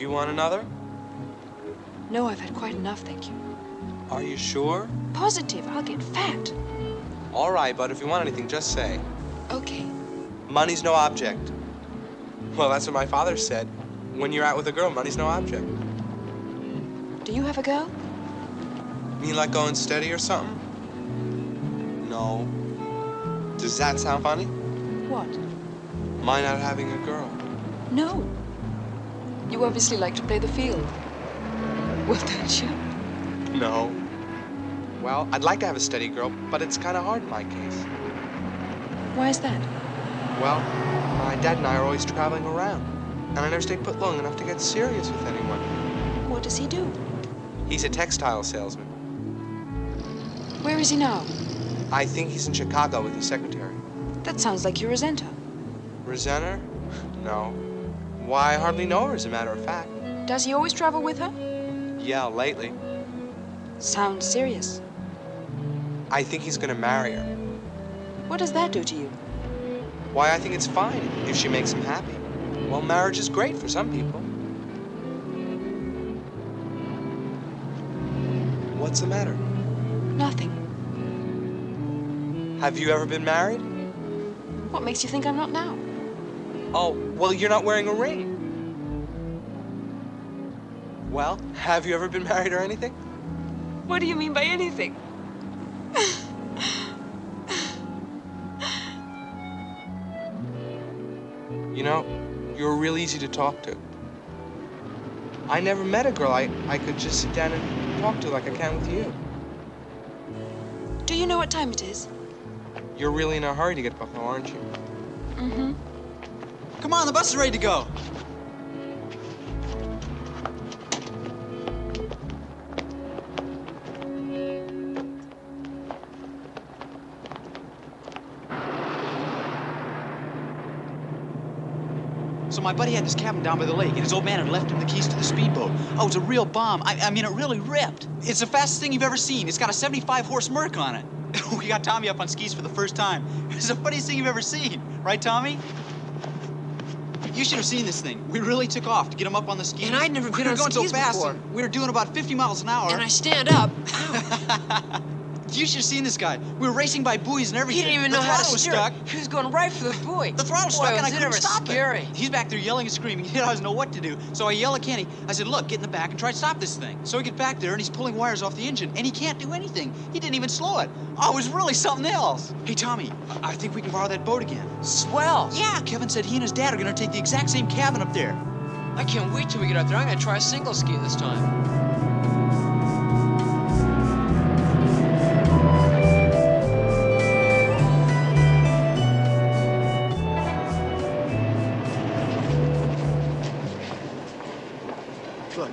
Do you want another? No, I've had quite enough, thank you. Are you sure? Positive. I'll get fat. All right, but if you want anything, just say. Okay. Money's no object. Well, that's what my father said. When you're out with a girl, money's no object. Do you have a girl? You mean like going steady or something? No. Does that sound funny? What? My not having a girl. No. You obviously like to play the field. Well, don't you? No. Well, I'd like to have a steady girl, but it's kind of hard in my case. Why is that? Well, my dad and I are always traveling around, and I never stay put long enough to get serious with anyone. What does he do? He's a textile salesman. Where is he now? I think he's in Chicago with his secretary. That sounds like you resent her. Resent her? No. Why, I hardly know her, as a matter of fact. Does he always travel with her? Yeah, lately. Sounds serious. I think he's gonna marry her. What does that do to you? Why, I think it's fine if she makes him happy. Well, marriage is great for some people. What's the matter? Nothing. Have you ever been married? What makes you think I'm not now? Oh, well, you're not wearing a ring. Well, have you ever been married or anything? What do you mean by anything? You know, you're real easy to talk to. I never met a girl I, I could just sit down and talk to like I can with you. Do you know what time it is? You're really in a hurry to get to Buffalo, aren't you? Mm-hmm. Come on, the bus is ready to go. So my buddy had his cabin down by the lake, and his old man had left him the keys to the speedboat. Oh, it was a real bomb. I, I mean, it really ripped. It's the fastest thing you've ever seen. It's got a seventy-five horse Merc on it. We got Tommy up on skis for the first time. It's the funniest thing you've ever seen. Right, Tommy? You should have seen this thing. We really took off to get him up on the skis. And I'd never been on skis before. We were going so fast, and we were doing about fifty miles an hour. And I stand up. You should have seen this guy. We were racing by buoys and everything. He didn't even know how to steer. The throttle was stuck. He was going right for the buoy. The throttle was stuck, and I couldn't stop it. He's back there yelling and screaming. He doesn't know what to do. So I yell at Kenny. I said, "Look, get in the back and try to stop this thing." So we get back there, and he's pulling wires off the engine, and he can't do anything. He didn't even slow it. Oh, it was really something else. Hey, Tommy, I, I think we can borrow that boat again. Swell. Yeah, Kevin said he and his dad are going to take the exact same cabin up there. I can't wait till we get up there. I'm going to try a single ski this time.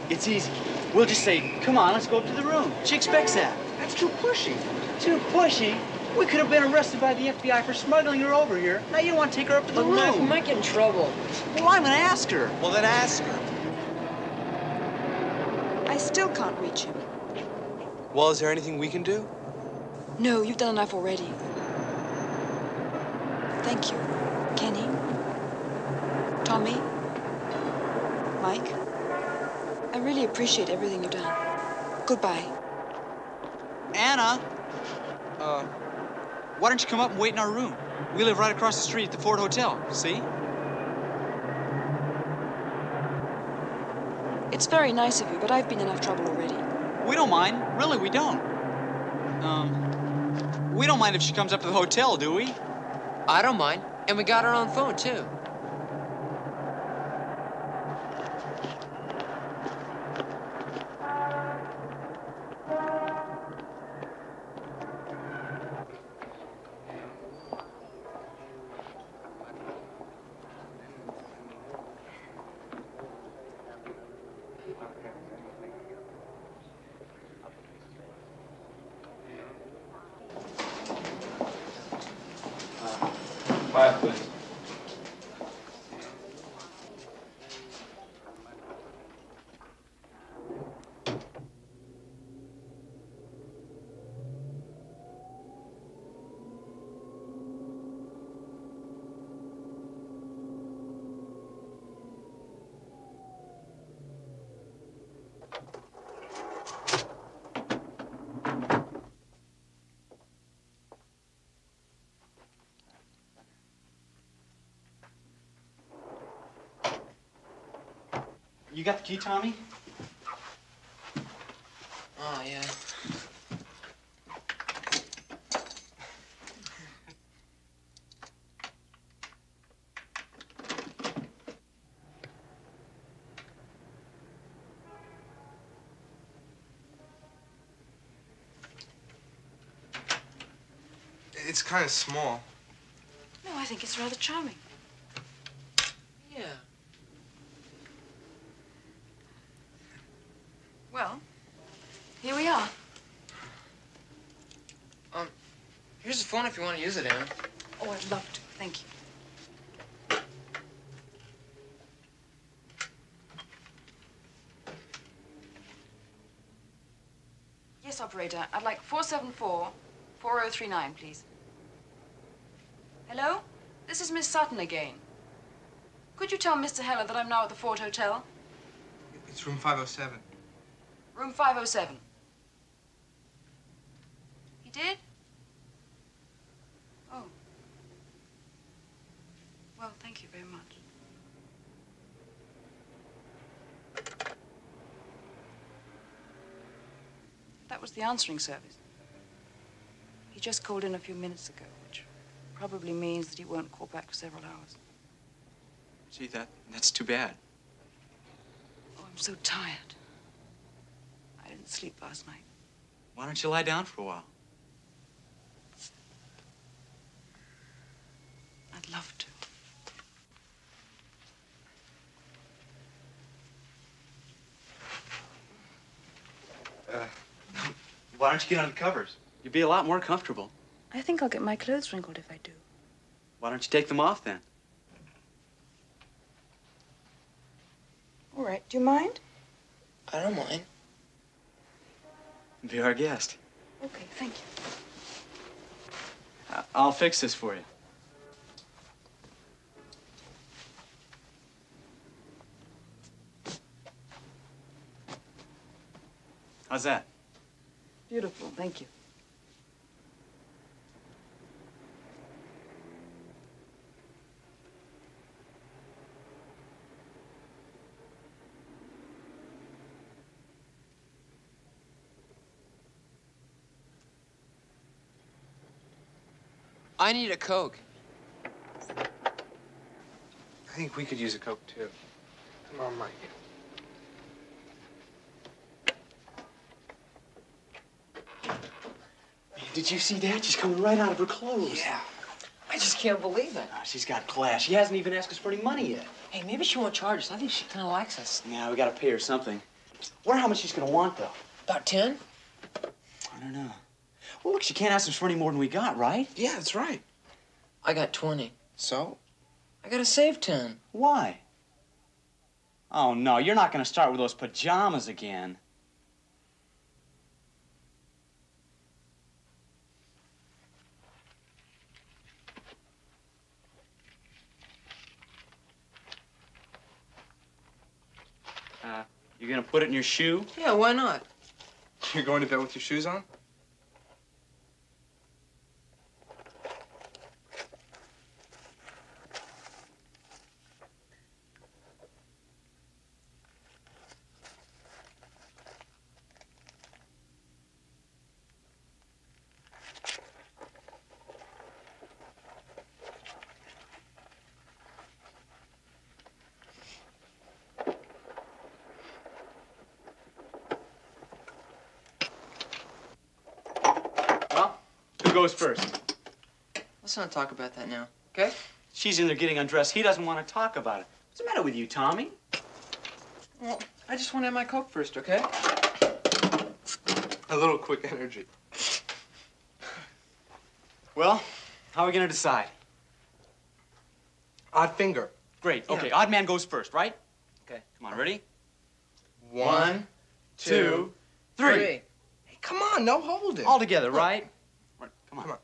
It's easy. We'll just say, "Come on, let's go up to the room." She expects that. That's too pushy. Too pushy? We could have been arrested by the F B I for smuggling her over here. Now you want to take her up to the room. But we might get in trouble. Well, I'm going to ask her. Well, then ask her. I still can't reach him. Well, is there anything we can do? No, you've done enough already. Thank you, Kenny, Tommy, Mike. I really appreciate everything you've done. Goodbye. Anna! Uh, why don't you come up and wait in our room? We live right across the street at the Ford Hotel, see? It's very nice of you, but I've been in enough trouble already. We don't mind. Really, we don't. Um, we don't mind if she comes up to the hotel, do we? I don't mind. And we got our own phone, too. Please. You got the key, Tommy? Oh, yeah. It's kind of small. No, I think it's rather charming. Yeah. Well, here we are. Um, here's the phone if you want to use it, Anna. Oh, I'd love to. Thank you. Yes, operator. I'd like four seven four, four oh three nine, please. Hello? This is Miss Sutton again. Could you tell Mister Heller that I'm now at the Ford Hotel? It's room five oh seven. Room five oh seven. He did? Oh. Well, thank you very much. That was the answering service. He just called in a few minutes ago, which probably means that he won't call back for several hours. Gee, that, that's too bad. Oh, I'm so tired. I didn't sleep last night. Why don't you lie down for a while? I'd love to. Uh, why don't you get under the covers? You'd be a lot more comfortable. I think I'll get my clothes wrinkled if I do. Why don't you take them off, then? All right. Do you mind? I don't mind. Be our guest. Okay, thank you. I'll fix this for you. How's that? Beautiful, thank you. I need a Coke. I think we could use a Coke, too. Come on, Mike. Hey, did you see that? She's coming right out of her clothes. Yeah. I just can't believe it. Oh, she's got class. She hasn't even asked us for any money yet. Hey, maybe she won't charge us. I think she kind of likes us. Yeah, we got to pay her something. I wonder how much she's going to want, though. About ten? I don't know. Well, look, she can't ask us for any more than we got, right? Yeah, that's right. I got twenty. So? I gotta save ten. Why? Oh, no, you're not gonna start with those pajamas again. Uh, you're gonna put it in your shoe? Yeah, why not? You're going to bed with your shoes on? Goes first. Let's not talk about that now, okay? She's in there getting undressed. He doesn't want to talk about it. What's the matter with you, Tommy? Well, I just want to have my Coke first, okay? A little quick energy. Well, how are we going to decide? Odd finger. Great. Yeah. Okay, odd man goes first, right? Okay. Come on, ready? One, One two, three. three. Hey, come on, no holding. All together, right? Come on. Come on.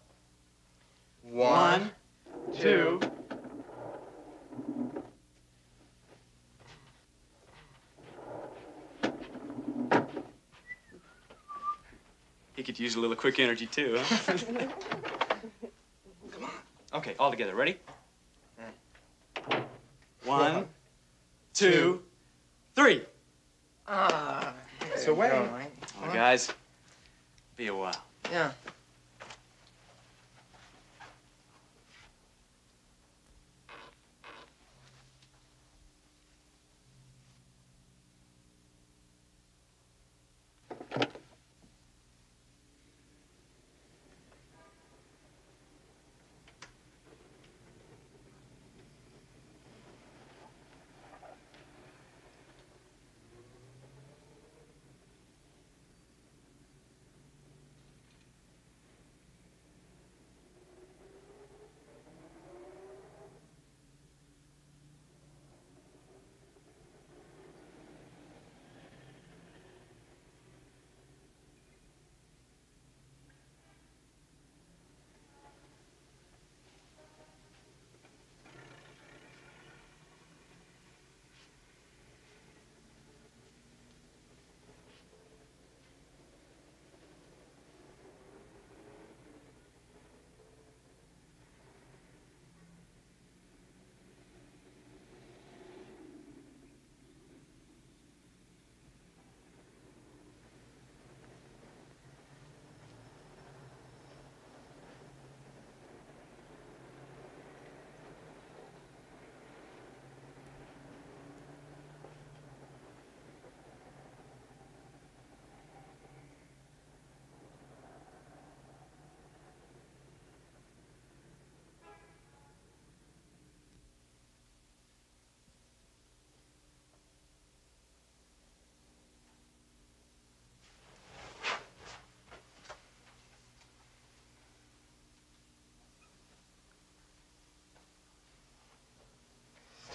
One, two. He could use a little quick energy, too, huh? Come on. Okay, all together. Ready? One, two, three. Ah. Oh, so wait. Well, right? Guys, be a while. Yeah.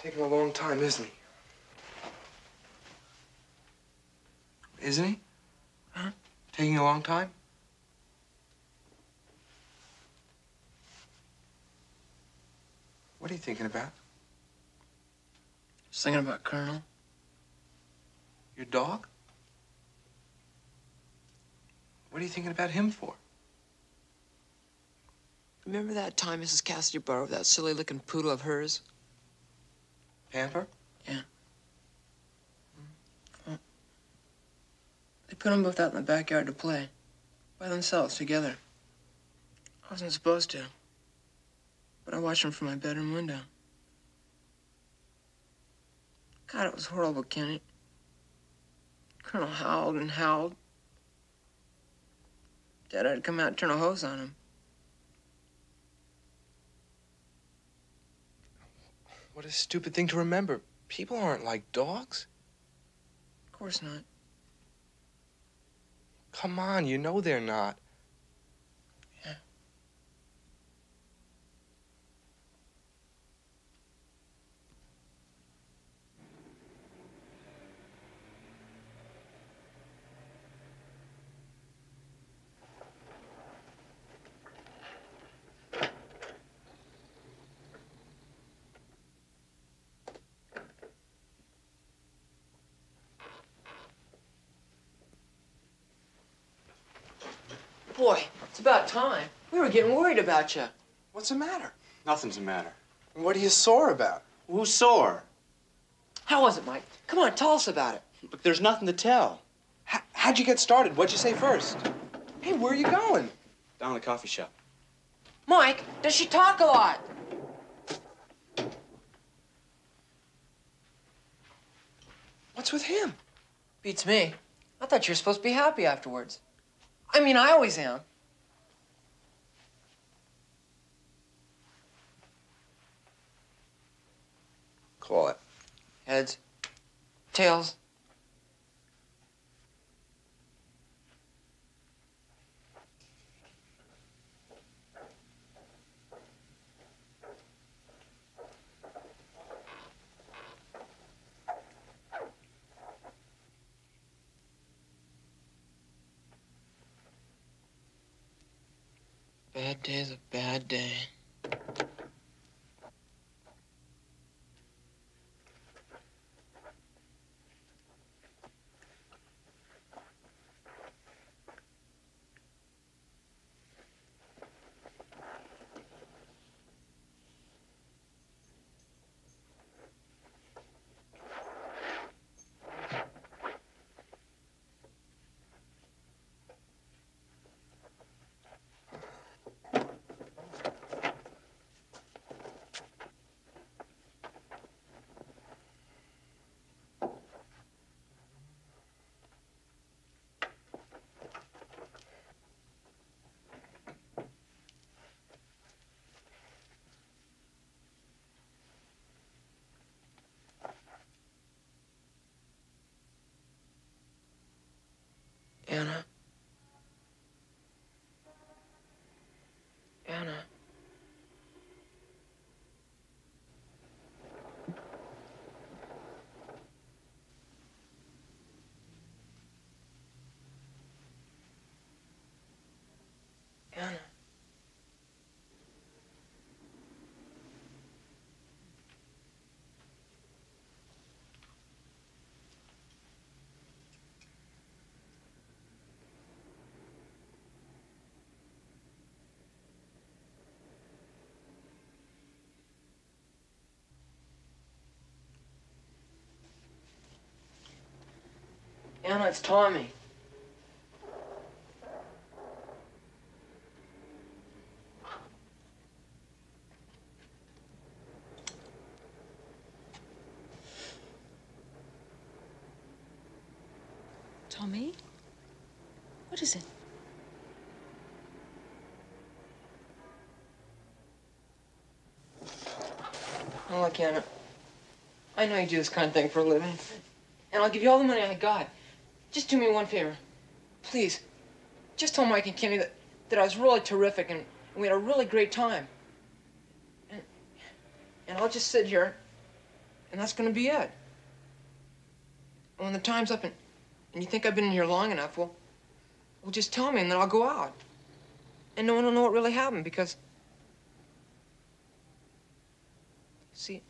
Taking a long time, isn't he? Isn't he? Huh? Taking a long time? What are you thinking about? Just thinking about Colonel. Your dog? What are you thinking about him for? Remember that time Missus Cassidy borrowed that silly-looking poodle of hers? Pamper? Yeah. Mm-hmm. Well, they put them both out in the backyard to play. By themselves, together. I wasn't supposed to. But I watched them from my bedroom window. God, it was horrible, Kenny. Colonel howled and howled. Dad had to come out and turn a hose on him. What a stupid thing to remember. People aren't like dogs. Of course not. Come on, you know they're not. Yeah. Boy, it's about time. We were getting worried about you. What's the matter? Nothing's the matter. And what are you sore about? Who's sore? How was it, Mike? Come on, tell us about it. Look, there's nothing to tell. H how'd you get started? What'd you say first? Hey, where are you going? Down to the coffee shop. Mike, does she talk a lot? What's with him? Beats me. I thought you were supposed to be happy afterwards. I mean, I always am. Call it. Heads. Tails. Bad day's a bad day. Anna. Anna. Anna. Anna, it's Tommy. Tommy? What is it? Oh, look, Anna. I know you do this kind of thing for a living. And I'll give you all the money I got. Just do me one favor, please. Just tell Mike and Kenny that, that I was really terrific and we had a really great time. And, and I'll just sit here, and that's gonna be it. And when the time's up and, and you think I've been in here long enough, well, well, just tell me and then I'll go out. And no one will know what really happened because, see,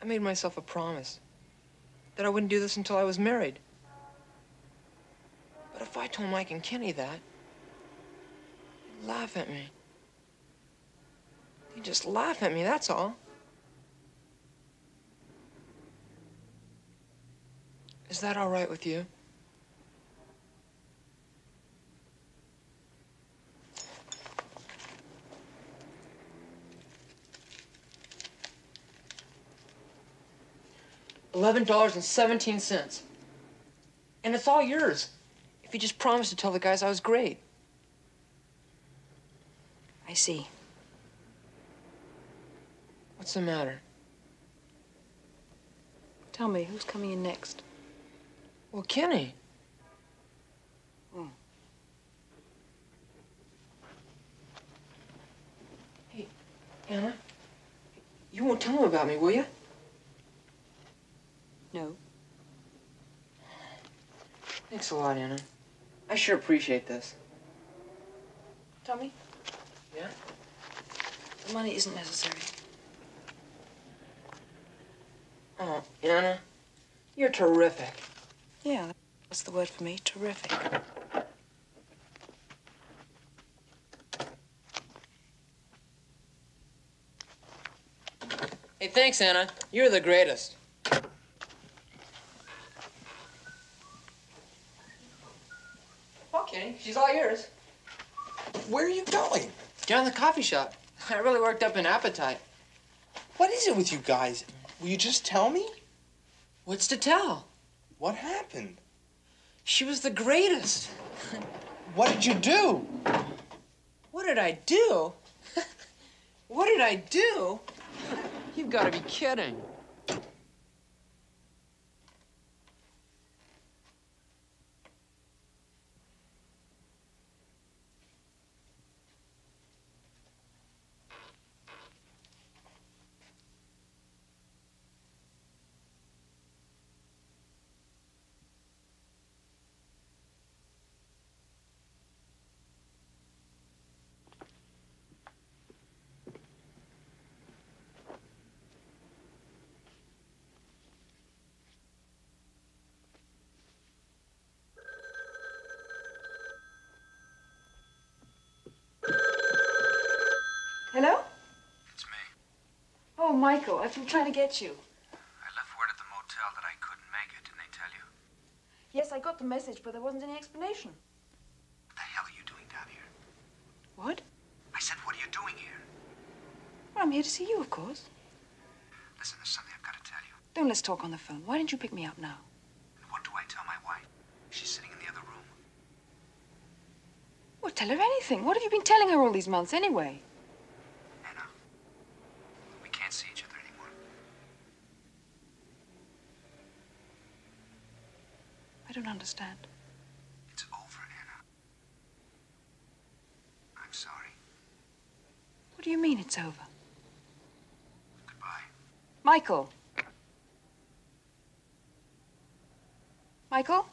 I made myself a promise that I wouldn't do this until I was married. But if I told Mike and Kenny that, they'd laugh at me. They'd just laugh at me, that's all. Is that all right with you? eleven dollars and seventeen cents. And it's all yours. If you just promised to tell the guys I was great. I see. What's the matter? Tell me, who's coming in next? Well, Kenny. Mm. Hey, Anna, you won't tell him about me, will you? No. Thanks a lot, Anna. I sure appreciate this. Tommy? Yeah? The money isn't necessary. Oh, Anna, you're terrific. Yeah, that's the word for me, terrific. Hey, thanks, Anna. You're the greatest. She's all yours. Where are you going? Down the coffee shop. I really worked up an appetite. What is it with you guys? Will you just tell me? What's to tell? What happened? She was the greatest. What did you do? What did I do? What did I do? You've got to be kidding. Hello? It's me. Oh, Michael, I've been trying to get you. I left word at the motel that I couldn't make it. Didn't they tell you? Yes, I got the message, but there wasn't any explanation. What the hell are you doing down here? What? I said, what are you doing here? Well, I'm here to see you, of course. Listen, there's something I've got to tell you. Don't let's talk on the phone. Why don't you pick me up now? And what do I tell my wife? She's sitting in the other room. Well, tell her anything. What have you been telling her all these months anyway? I don't understand. It's over. It's over. Goodbye. Michael. Michael?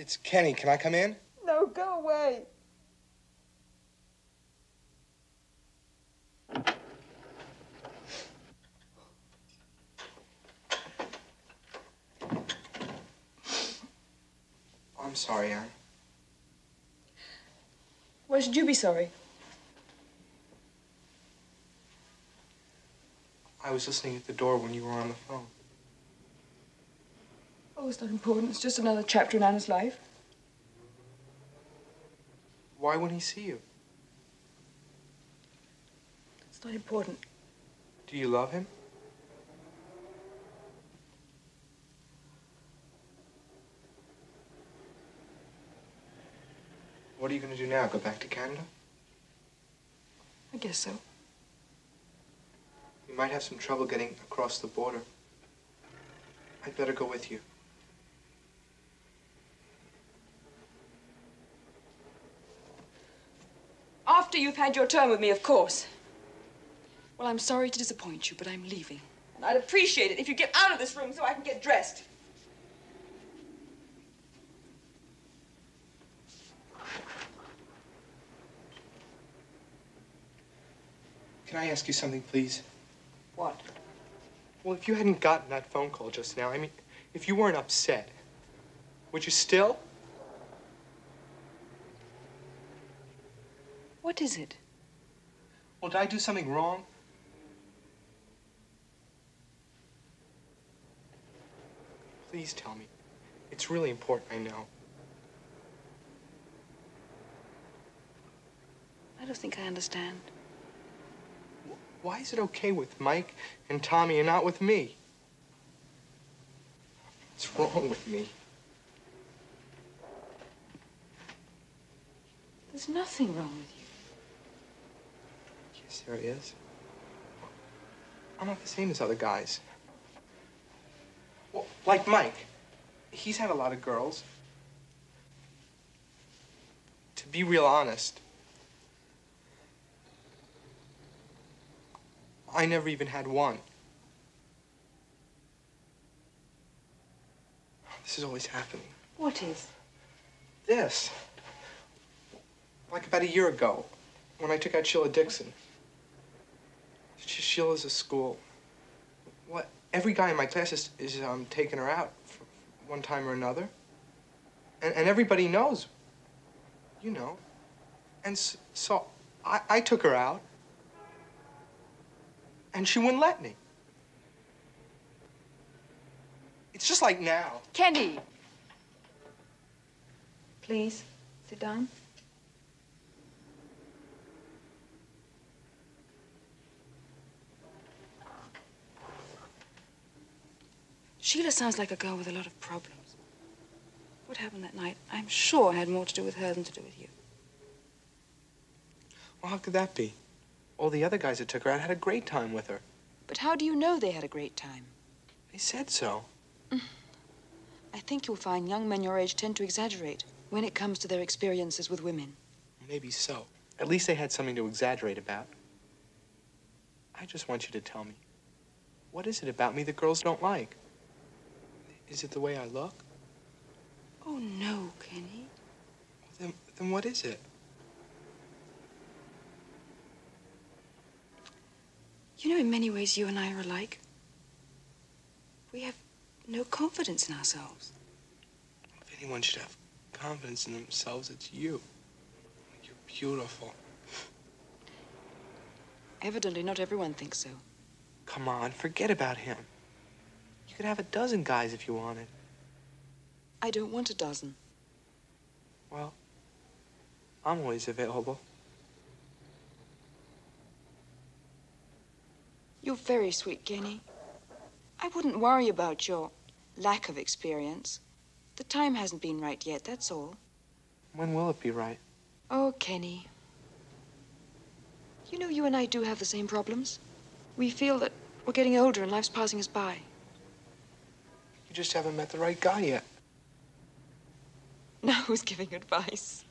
It's Kenny. Can I come in? No, go away. I'm sorry, Anna. Why should you be sorry? I was listening at the door when you were on the phone. Oh, it's not important. It's just another chapter in Anna's life. Why wouldn't he see you? It's not important. Do you love him? What are you going to do now? Go back to Canada? I guess so. You might have some trouble getting across the border. I'd better go with you. After you've had your turn with me, of course. Well, I'm sorry to disappoint you, but I'm leaving. And I'd appreciate it if you get out of this room so I can get dressed. Can I ask you something, please? What? Well, if you hadn't gotten that phone call just now, I mean, if you weren't upset, would you still? What is it? Well, did I do something wrong? Please tell me. It's really important, I know. I don't think I understand. Why is it okay with Mike and Tommy and not with me? What's wrong with me? There's nothing wrong with you. Yes, there is. I'm not the same as other guys. Well, like Mike. He's had a lot of girls. To be real honest, I never even had one. This is always happening. What is? This. Like about a year ago, when I took out Sheila Dixon. Sheila's a school. What? Every guy in my class is, is um, taking her out for one time or another. And, and everybody knows, you know. And so, so I, I took her out. And she wouldn't let me. It's just like now. Kenny! Please, sit down. Sheila sounds like a girl with a lot of problems. What happened that night, I'm sure, had more to do with her than to do with you. Well, how could that be? All the other guys that took her out had a great time with her. But how do you know they had a great time? They said so. I think you'll find young men your age tend to exaggerate when it comes to their experiences with women. Maybe so. At least they had something to exaggerate about. I just want you to tell me, what is it about me that girls don't like? Is it the way I look? Oh, no, Kenny. Then, then what is it? You know, in many ways, you and I are alike. We have no confidence in ourselves. If anyone should have confidence in themselves, it's you. You're beautiful. Evidently, not everyone thinks so. Come on, forget about him. You could have a dozen guys if you wanted. I don't want a dozen. Well, I'm always available. You're very sweet, Kenny. I wouldn't worry about your lack of experience. The time hasn't been right yet, that's all. When will it be right? Oh, Kenny. You know, you and I do have the same problems. We feel that we're getting older and life's passing us by. You just haven't met the right guy yet. Now who's giving advice?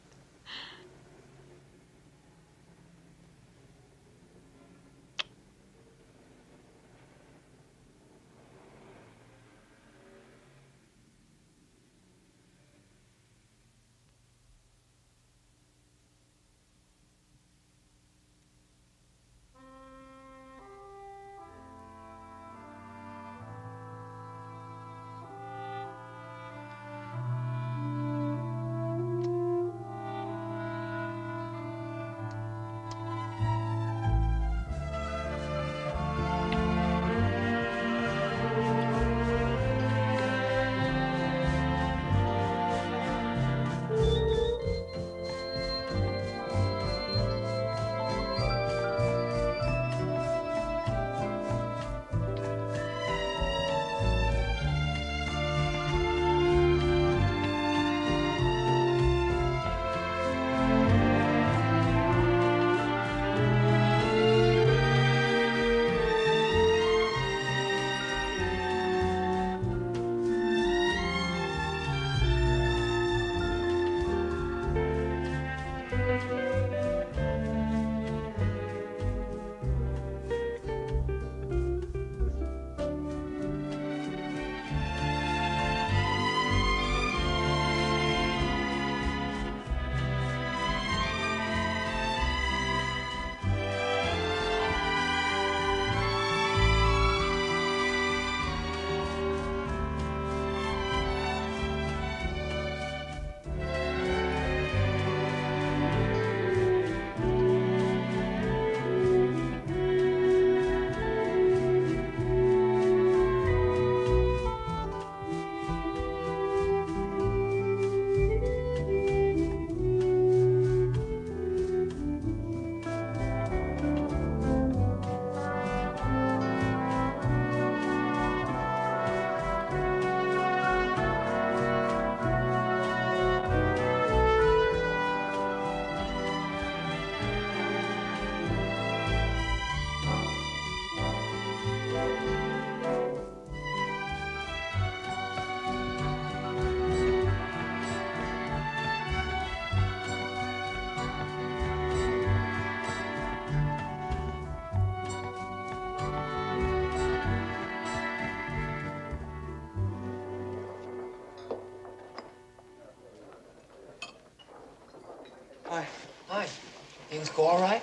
Things go all right?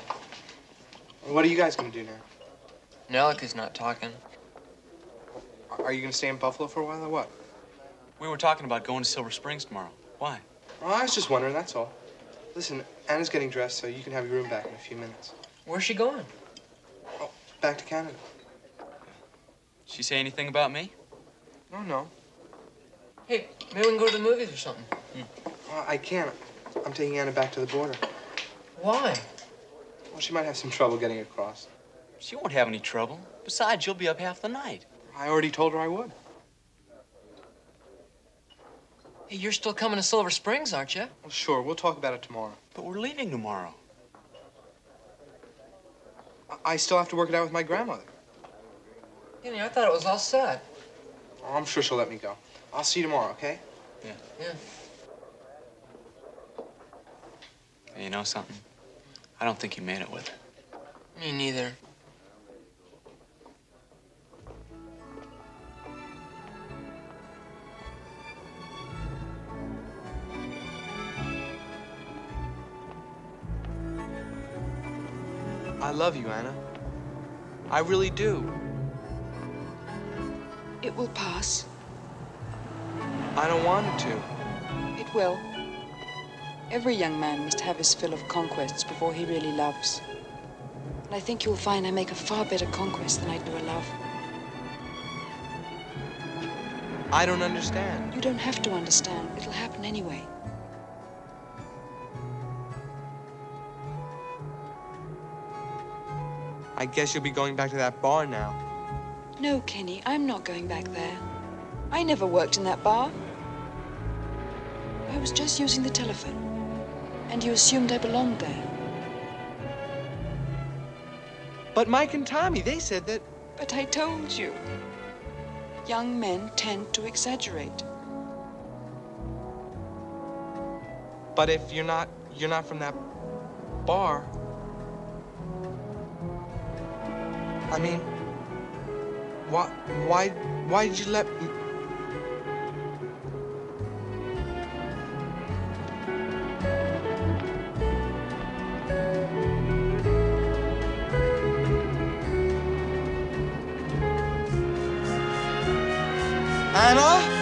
What are you guys gonna do now? Nelica's not talking. Are you gonna stay in Buffalo for a while or what? We were talking about going to Silver Springs tomorrow. Why? Well, I was just wondering, that's all. Listen, Anna's getting dressed, so you can have your room back in a few minutes. Where's she going? Oh, back to Canada. She say anything about me? No, no. Hey, maybe we can go to the movies or something. Hmm. Well, I can't. I'm taking Anna back to the border. Why? Well, she might have some trouble getting across. She won't have any trouble. Besides, you'll be up half the night. I already told her I would. Hey, you're still coming to Silver Springs, aren't you? Well, sure. We'll talk about it tomorrow. But we're leaving tomorrow. I, I still have to work it out with my grandmother. Kenny, I thought it was all set. Oh, I'm sure she'll let me go. I'll see you tomorrow, okay? Yeah. Yeah. You know something? I don't think you made it with her. Me neither. I love you, Anna. I really do. It will pass. I don't want it to. It will. Every young man must have his fill of conquests before he really loves. And I think you'll find I make a far better conquest than I do a love. I don't understand. You don't have to understand. It'll happen anyway. I guess you'll be going back to that bar now. No, Kenny, I'm not going back there. I never worked in that bar. I was just using the telephone, and you assumed I belonged there. But Mike and Tommy, they said that... But I told you. Young men tend to exaggerate. But if you're not, you're not from that bar... I mean, why, why, why did you let me... Anna?